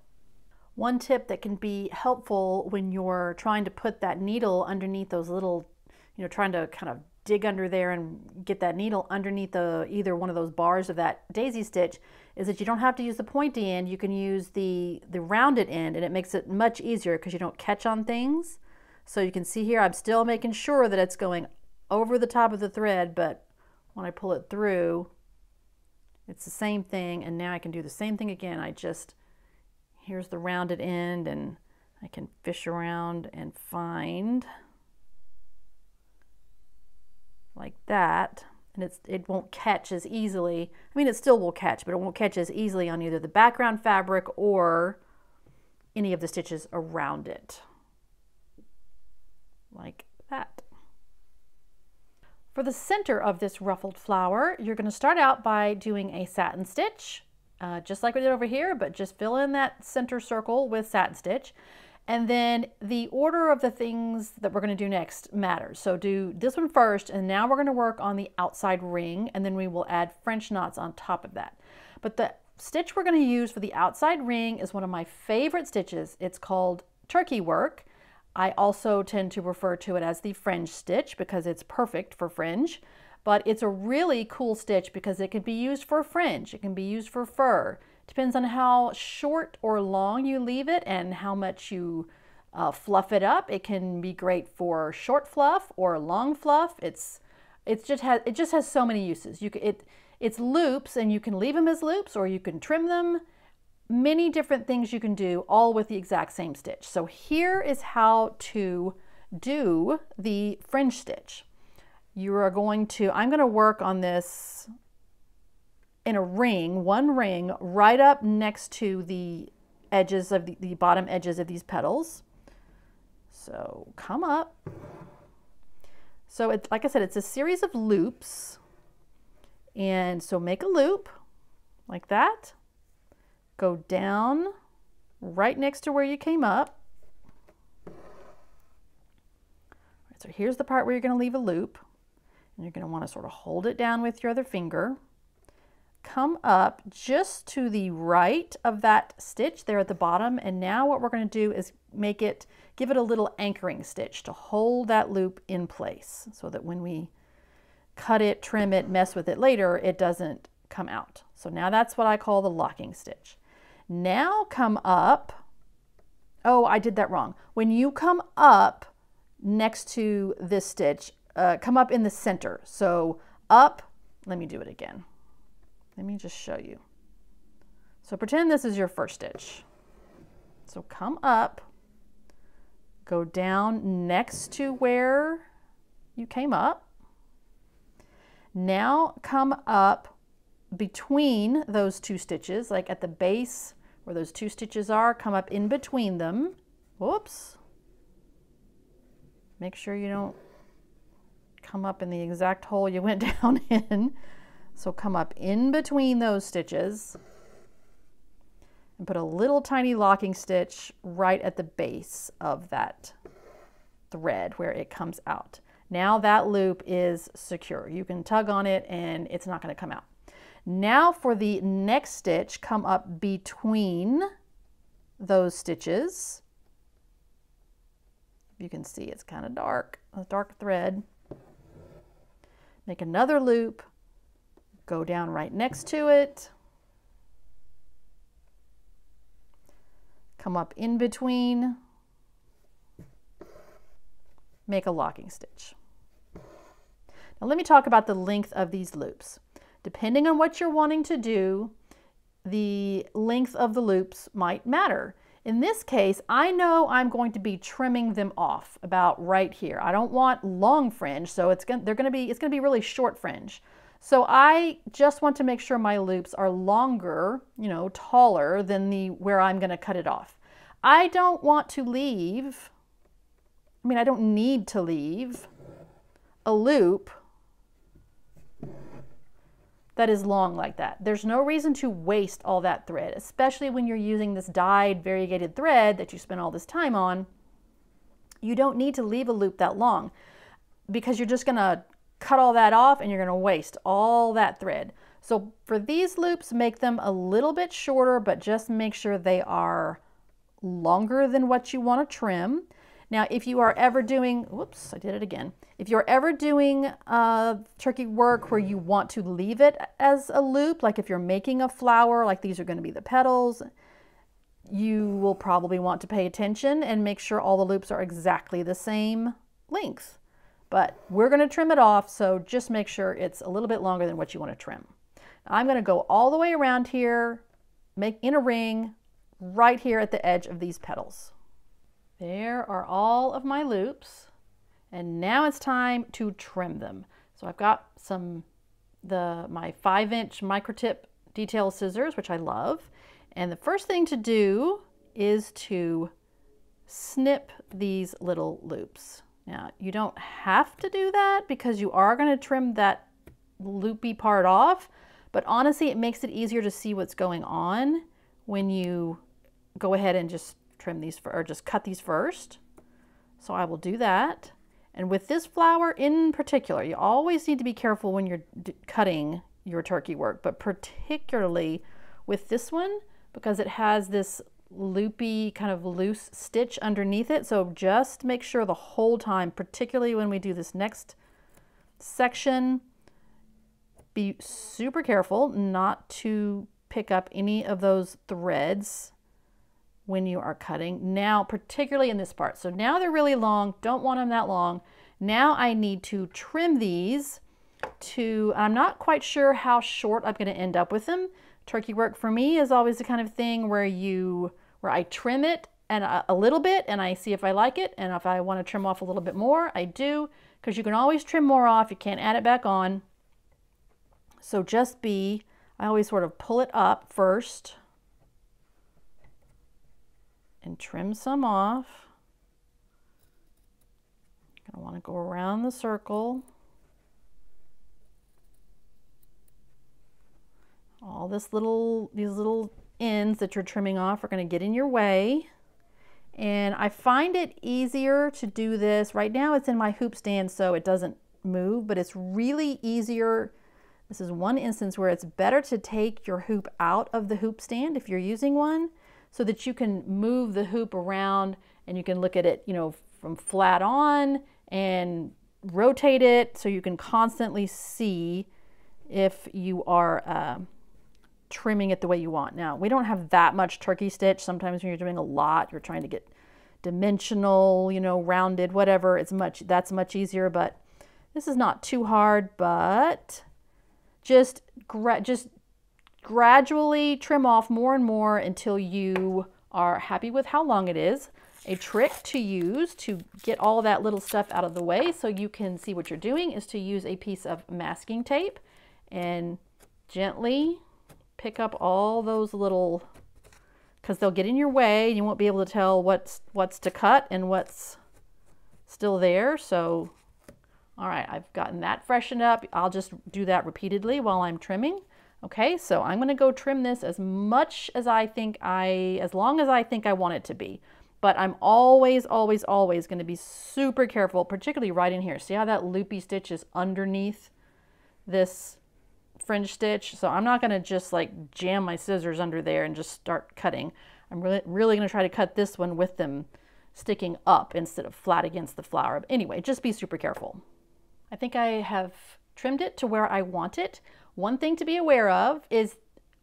One tip that can be helpful when you're trying to put that needle underneath those little, you know, trying to kind of dig under there and get that needle underneath the either one of those bars of that daisy stitch, is that you don't have to use the pointy end. You can use the rounded end, and it makes it much easier because you don't catch on things. So you can see here, I'm still making sure that it's going over the top of the thread, but when I pull it through, it's the same thing. And now I can do the same thing again. I just, here's the rounded end, and I can fish around and find like that. And it won't catch as easily. I mean, it still will catch, but it won't catch as easily on either the background fabric or any of the stitches around it. Like that. For the center of this ruffled flower, you're going to start out by doing a satin stitch, just like we did over here, but just fill in that center circle with satin stitch. And then the order of the things that we're going to do next matters. So do this one first, and now we're going to work on the outside ring, and then we will add French knots on top of that. But the stitch we're going to use for the outside ring is one of my favorite stitches. It's called Turkey Work. I also tend to refer to it as the fringe stitch because it's perfect for fringe, but it's a really cool stitch because it can be used for fringe, it can be used for fur. Depends on how short or long you leave it and how much you fluff it up. It can be great for short fluff or long fluff. It just has so many uses. It's loops, and you can leave them as loops or you can trim them. Many different things you can do, all with the exact same stitch. So here is how to do the fringe stitch. You are going to, I'm going to work on this in a ring, one ring, right up next to the edges of the bottom edges of these petals. So come up. So it's, like I said, it's a series of loops. And so make a loop like that. Go down right next to where you came up. So here's the part where you're going to leave a loop, and you're going to want to sort of hold it down with your other finger. Come up just to the right of that stitch there at the bottom, and now what we're going to do is make it, give it a little anchoring stitch to hold that loop in place so that when we cut it, trim it, mess with it later, it doesn't come out. So now that's what I call the locking stitch. Now come up, oh, I did that wrong. When you come up next to this stitch, come up in the center. So up, let me do it again. Let me just show you. So pretend this is your first stitch. So come up, go down next to where you came up. Now come up between those two stitches, like at the base where those two stitches are, come up in between them. Whoops. Make sure you don't come up in the exact hole you went down in. So come up in between those stitches and put a little tiny locking stitch right at the base of that thread where it comes out. Now that loop is secure. You can tug on it and it's not going to come out. Now for the next stitch, come up between those stitches. You can see it's kind of dark, a dark thread. Make another loop, go down right next to it. come up in between, make a locking stitch. Now let me talk about the length of these loops. Depending on what you're wanting to do, the length of the loops might matter. In this case, I know I'm going to be trimming them off about right here. I don't want long fringe, so it's going to be really short fringe. So I just want to make sure my loops are longer, you know, taller than where I'm going to cut it off. I don't want to leave, I mean, I don't need to leave a loop that is long like that. There's no reason to waste all that thread, especially when you're using this dyed variegated thread that you spent all this time on. You don't need to leave a loop that long because you're just gonna cut all that off and you're gonna waste all that thread. So for these loops, make them a little bit shorter, but just make sure they are longer than what you wanna trim. Now, if you are ever doing, whoops, I did it again. If you're ever doing turkey work where you want to leave it as a loop, like if you're making a flower, like these are going to be the petals, you will probably want to pay attention and make sure all the loops are exactly the same length. But we're going to trim it off, so just make sure it's a little bit longer than what you want to trim. I'm going to go all the way around here, make in a ring right here at the edge of these petals. There are all of my loops, and now it's time to trim them. So I've got my 5-inch microtip detail scissors, which I love. And the first thing to do is to snip these little loops. Now, you don't have to do that because you are going to trim that loopy part off, but honestly, it makes it easier to see what's going on when you go ahead and just trim these or just cut these first. So I will do that. And with this flower in particular, you always need to be careful when you're cutting your turkey work, but particularly with this one because it has this loopy kind of loose stitch underneath it. So just make sure the whole time, particularly when we do this next section, be super careful not to pick up any of those threads when you are cutting. Now, particularly in this part. So now they're really long, don't want them that long. Now I need to trim these to, I'm not quite sure how short I'm gonna end up with them. Turkey work for me is always the kind of thing where I trim it and a little bit and I see if I like it, and if I wanna trim off a little bit more, I do, because you can always trim more off, you can't add it back on. So just I always sort of pull it up first and trim some off. I'm gonna want to go around the circle. All these little ends that you're trimming off are gonna get in your way. And I find it easier to do this. Right now it's in my hoop stand so it doesn't move, but it's really easier. This is one instance where it's better to take your hoop out of the hoop stand if you're using one, so that you can move the hoop around and you can look at it, you know, from flat on and rotate it so you can constantly see if you are trimming it the way you want. Now, we don't have that much turkey stitch. Sometimes when you're doing a lot, you're trying to get dimensional, you know, rounded, whatever. That's much easier, but this is not too hard, but just gradually trim off more and more until you are happy with how long it is. A trick to use to get all that little stuff out of the way so you can see what you're doing is to use a piece of masking tape and gently pick up all those little, because they'll get in your way and you won't be able to tell what's to cut and what's still there. So, all right, I've gotten that freshened up. I'll just do that repeatedly while I'm trimming. Okay, so I'm gonna go trim this as long as I think I want it to be. But I'm always, always, always gonna be super careful, particularly right in here. See how that loopy stitch is underneath this fringe stitch? So I'm not gonna just like jam my scissors under there and just start cutting. I'm really gonna try to cut this one with them sticking up instead of flat against the flower. But anyway, just be super careful. I think I have trimmed it to where I want it. One thing to be aware of is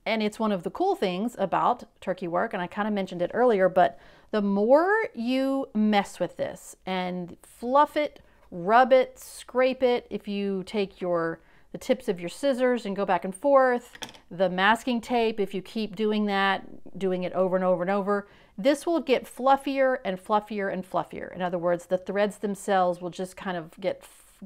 And it's one of the cool things about Turkey Work, and I kind of mentioned it earlier, but the more you mess with this and fluff it, rub it, scrape it, if you take the tips of your scissors and go back and forth, the masking tape, if you keep doing that, doing it over and over and over, this will get fluffier and fluffier and fluffier. In other words, the threads themselves will just kind of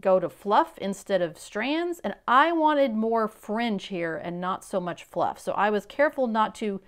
go to fluff instead of strands. And I wanted more fringe here and not so much fluff. So I was careful not to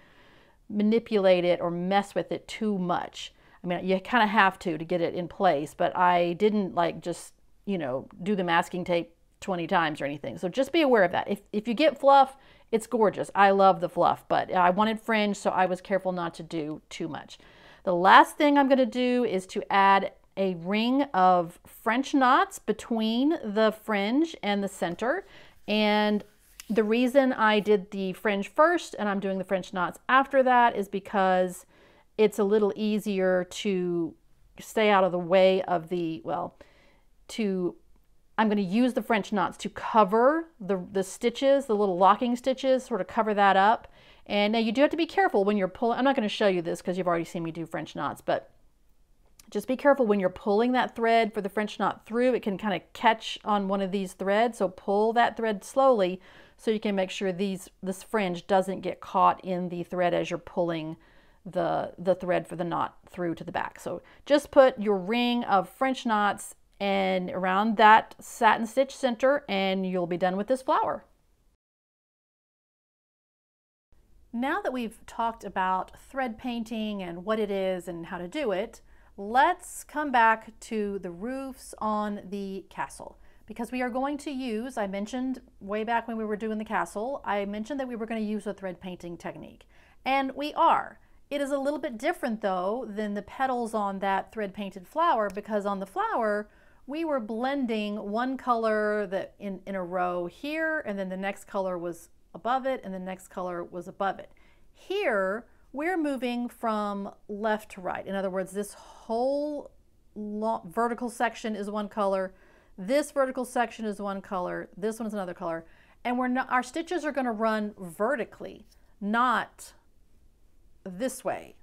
manipulate it or mess with it too much. I mean, you kind of have to get it in place, but I didn't like just, you know, do the masking tape 20 times or anything. So just be aware of that. If you get fluff, it's gorgeous. I love the fluff, but I wanted fringe, so I was careful not to do too much. The last thing I'm going to do is to add a ring of French knots between the fringe and the center. And the reason I did the fringe first and I'm doing the French knots after that is because it's a little easier to stay out of the way of the, well, I'm going to use the French knots to cover the stitches, the little locking stitches, sort of cover that up. And now you do have to be careful when you're pulling. I'm not going to show you this because you've already seen me do French knots, but just be careful when you're pulling that thread for the French knot through. It can kind of catch on one of these threads. So pull that thread slowly so you can make sure this fringe doesn't get caught in the thread as you're pulling the thread for the knot through to the back. So just put your ring of French knots and around that satin stitch center, and you'll be done with this flower. Now that we've talked about thread painting and what it is and how to do it, let's come back to the roofs on the castle, because we are going to use, I mentioned way back when we were doing the castle, I mentioned that we were going to use a thread painting technique, and we are. It is a little bit different though than the petals on that thread painted flower, because on the flower, we were blending one color that in a row here, and then the next color was above it, and the next color was above it. Here, we're moving from left to right. In other words, this whole vertical section is one color, this vertical section is one color, this one's another color, and our stitches are going to run vertically, not this way.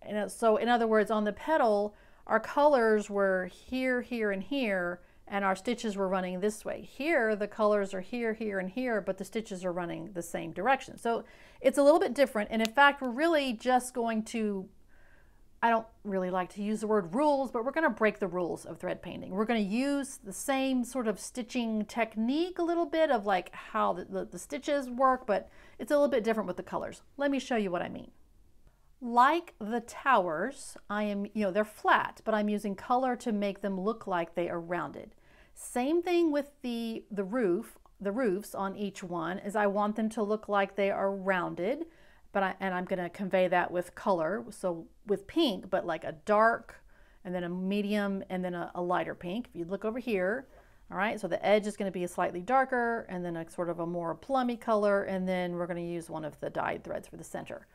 And so in other words, on the petal, our colors were here, here, and here, and our stitches were running this way. Here, the colors are here, here, and here, but the stitches are running the same direction. So it's a little bit different. And in fact, we're really just going to, I don't really like to use the word rules, but we're going to break the rules of thread painting. We're going to use the same sort of stitching technique a little bit of like how the stitches work, but it's a little bit different with the colors. Let me show you what I mean. Like the towers, I am, you know, they're flat, but I'm using color to make them look like they are rounded. Same thing with the roofs on each one, is I want them to look like they are rounded, but I'm going to convey that with color. So with pink, but like a dark and then a medium and then a lighter pink. If you look over here, all right, so the edge is going to be a slightly darker and then a sort of a more plummy color, and then we're going to use one of the dyed threads for the center.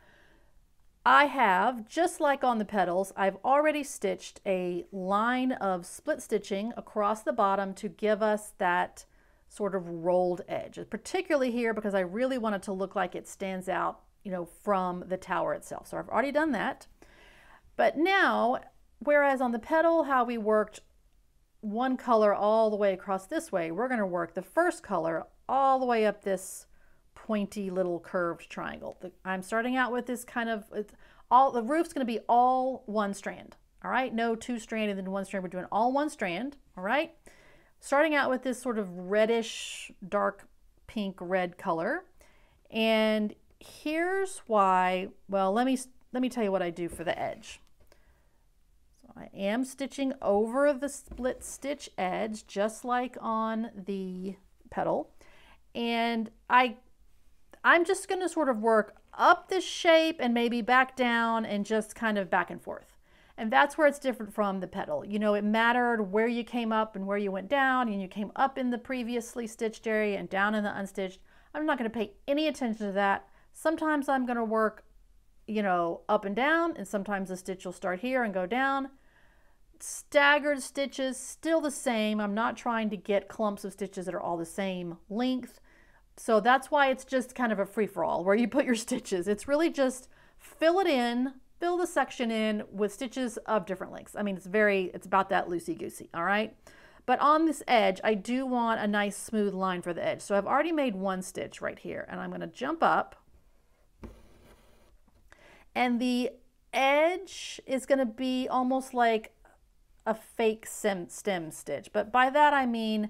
I have, just like on the petals, I've already stitched a line of split stitching across the bottom to give us that sort of rolled edge, particularly here because I really want it to look like it stands out, you know, from the tower itself. So I've already done that. But now, whereas on the petal, how we worked one color all the way across this way, we're going to work the first color all the way up this pointy little curved triangle. I'm starting out with this kind of, the roof's going to be all one strand. All right, no two strand and then one strand. We're doing all one strand. All right, starting out with this sort of reddish, dark pink red color. And here's why. Well, let me tell you what I do for the edge. So I am stitching over the split stitch edge, just like on the petal, and I'm just going to sort of work up this shape and maybe back down and just kind of back and forth. And that's where it's different from the petal. You know, it mattered where you came up and where you went down, and you came up in the previously stitched area and down in the unstitched. I'm not going to pay any attention to that. Sometimes I'm going to work, you know, up and down, and sometimes the stitch will start here and go down. Staggered stitches, still the same. I'm not trying to get clumps of stitches that are all the same length. So that's why it's just kind of a free-for-all where you put your stitches. It's really just fill it in, fill the section in with stitches of different lengths. I mean, it's about that loosey-goosey, all right? But on this edge, I do want a nice smooth line for the edge. So I've already made one stitch right here, and I'm gonna jump up. And the edge is gonna be almost like a fake stem stitch. But by that, I mean,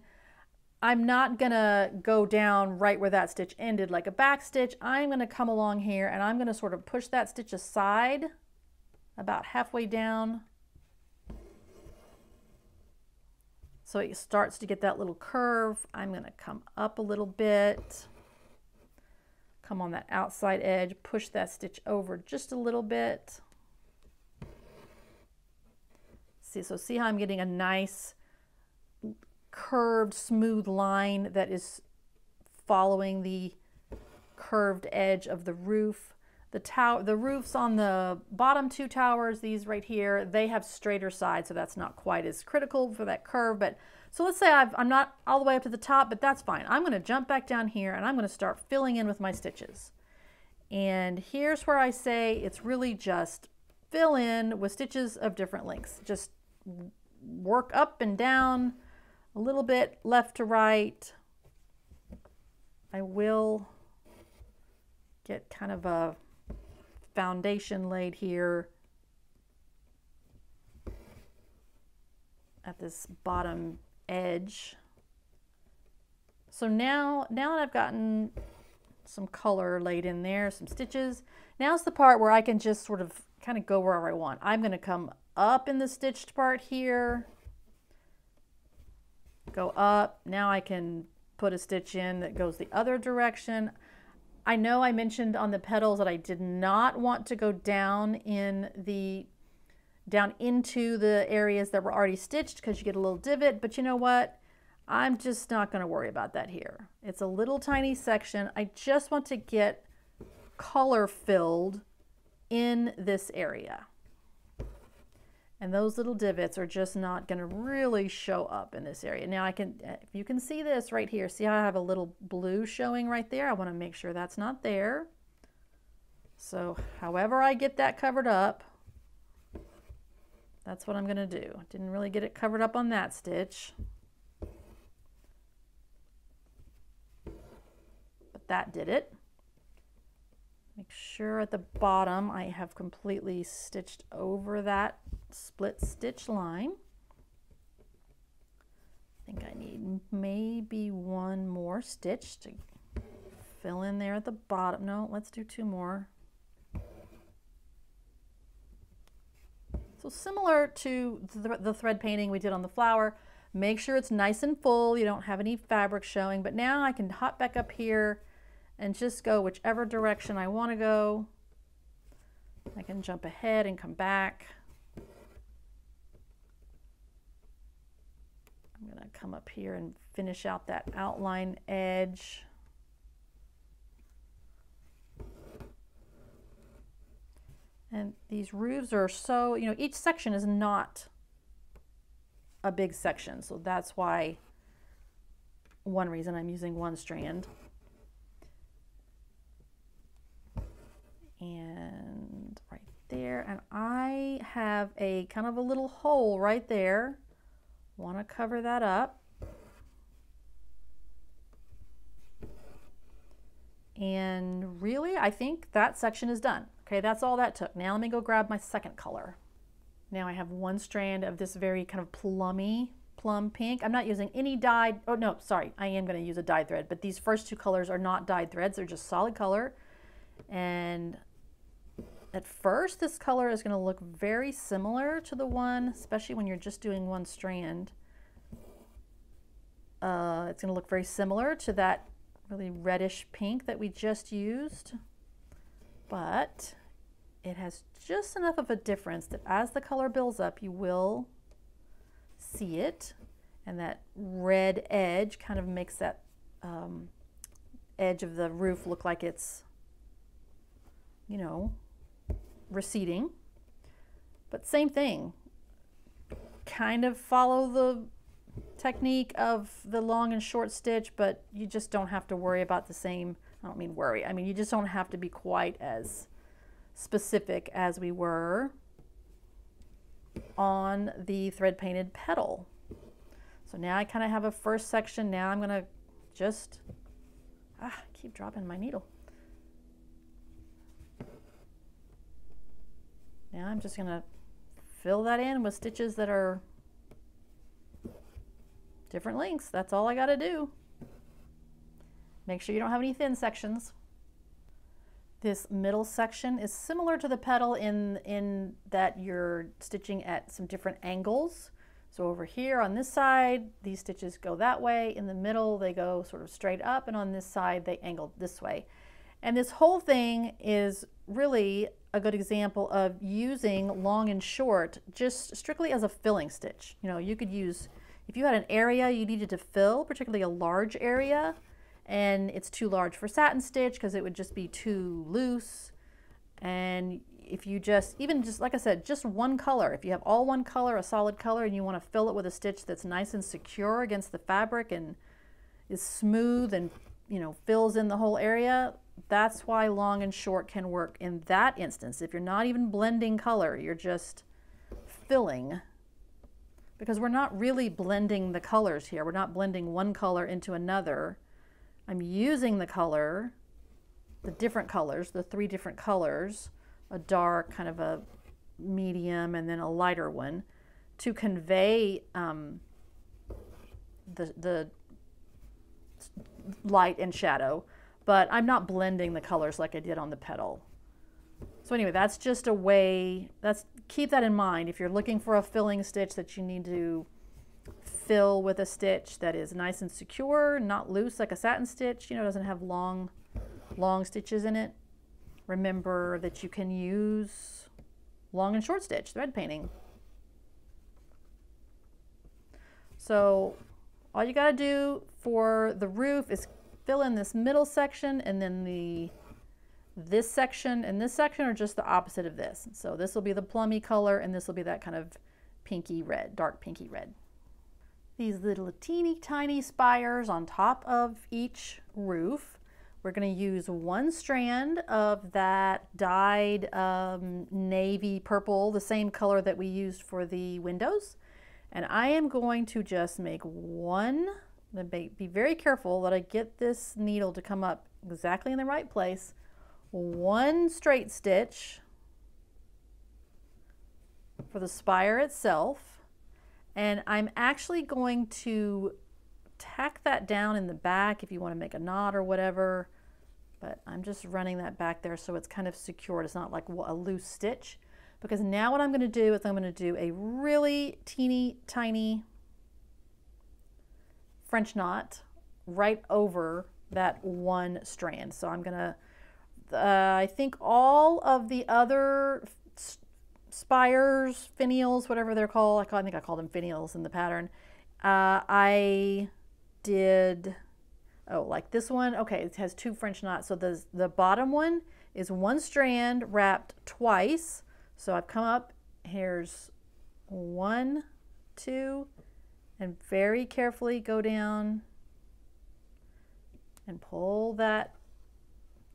I'm not gonna go down right where that stitch ended like a back stitch. I'm gonna come along here and I'm gonna sort of push that stitch aside about halfway down. So it starts to get that little curve. I'm gonna come up a little bit, come on that outside edge, push that stitch over just a little bit. See how I'm getting a nice curved smooth line that is following the curved edge of the roof. The roofs on the bottom two towers, these right here, they have straighter sides, so that's not quite as critical for that curve. But so let's say I'm not all the way up to the top, but that's fine. I'm going to jump back down here and I'm going to start filling in with my stitches. And here's where I say it's really just fill in with stitches of different lengths. Just work up and down a little bit, left to right. I will get kind of a foundation laid here at this bottom edge. So now that I've gotten some color laid in there, some stitches, now's the part where I can just sort of kind of go wherever I want. I'm going to come up in the stitched part here, go up. Now I can put a stitch in that goes the other direction. I know I mentioned on the petals that I did not want to go down into the areas that were already stitched because you get a little divot, but you know what? I'm just not going to worry about that here. It's a little tiny section. I just want to get color filled in this area. And those little divots are just not going to really show up in this area. Now if you can see this right here, see how I have a little blue showing right there? I want to make sure that's not there. So however I get that covered up, that's what I'm going to do. Didn't really get it covered up on that stitch. But that did it. Make sure at the bottom I have completely stitched over that split stitch line. I think I need maybe one more stitch to fill in there at the bottom. No, let's do two more. So similar to the thread painting we did on the flower, make sure it's nice and full. You don't have any fabric showing, but now I can hop back up here and just go whichever direction I want to go. I can jump ahead and come back. I'm gonna come up here and finish out that outline edge. And these roofs are so, you know, each section is not a big section, so that's why one reason I'm using one strand. And right there, and I have a kind of a little hole right there. Want to cover that up. And really, I think that section is done. Okay, that's all that took. Now let me go grab my second color. Now I have one strand of this very kind of plum pink. I'm not using any dyed, oh no, sorry, I am going to use a dyed thread, but these first two colors are not dyed threads, they're just solid color. And at first, this color is going to look very similar to the one, especially when you're just doing one strand. It's going to look very similar to that really reddish pink that we just used, but it has just enough of a difference that as the color builds up, you will see it. And that red edge kind of makes that edge of the roof look like it's, you know, receding. But same thing, kind of follow the technique of the long and short stitch, but you just don't have to worry about the same, I don't mean worry, I mean you just don't have to be quite as specific as we were on the thread painted petal. So now I kind of have a first section. Now I'm gonna just keep dropping my needle. Now I'm just gonna fill that in with stitches that are different lengths. That's all I gotta do. Make sure you don't have any thin sections. This middle section is similar to the petal in that you're stitching at some different angles. So over here on this side, these stitches go that way. In the middle, they go sort of straight up, and on this side, they angle this way. And this whole thing is really a good example of using long and short just strictly as a filling stitch. You know, you could use, if you had an area you needed to fill, particularly a large area, and it's too large for satin stitch because it would just be too loose. And if you just, even just like I said, just one color, if you have all one color, a solid color, and you want to fill it with a stitch that's nice and secure against the fabric and is smooth and, you know, fills in the whole area, that's why long and short can work in that instance. If you're not even blending color, you're just filling, because we're not really blending the colors here. We're not blending one color into another. I'm using the color, the different colors, the three different colors, a dark, kind of a medium, and then a lighter one, to convey the light and shadow, but I'm not blending the colors like I did on the petal. So anyway, that's just a way, keep that in mind. If you're looking for a filling stitch that you need to fill with a stitch that is nice and secure, not loose like a satin stitch, you know, doesn't have long stitches in it. Remember that you can use long and short stitch thread painting. So all you got to do for the roof is fill in this middle section, and then this section and this section are just the opposite of this. So this will be the plummy color, and this will be that kind of pinky red, dark pinky red. These little teeny tiny spires on top of each roof. We're going to use one strand of that dyed navy purple, the same color that we used for the windows. And I am going to just make one, be very careful that I get this needle to come up exactly in the right place, one straight stitch for the spire itself. And I'm actually going to tack that down in the back if you want to make a knot or whatever, but I'm just running that back there so it's kind of secured. It's not like a loose stitch, because now what I'm going to do is I'm going to do a really teeny tiny French knot right over that one strand. So I'm going to, I think all of the other spires, finials, whatever they're called. I think I call them finials in the pattern. I did, like this one. Okay, it has two French knots. So the bottom one is one strand wrapped twice. So I've come up, here's one, two, and very carefully go down and pull that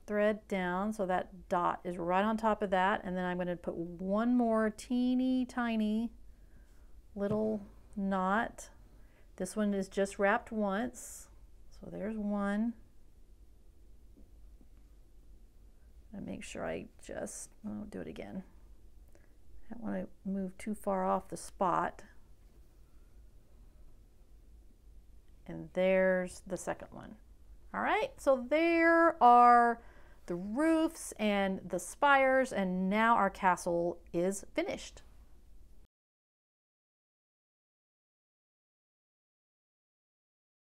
thread down so that dot is right on top of that, and then I'm going to put one more teeny tiny little knot. This one is just wrapped once, so there's one. And make sure I just don't do it again. I don't want to move too far off the spot. And there's the second one. All right, so there are the roofs and the spires, and now our castle is finished.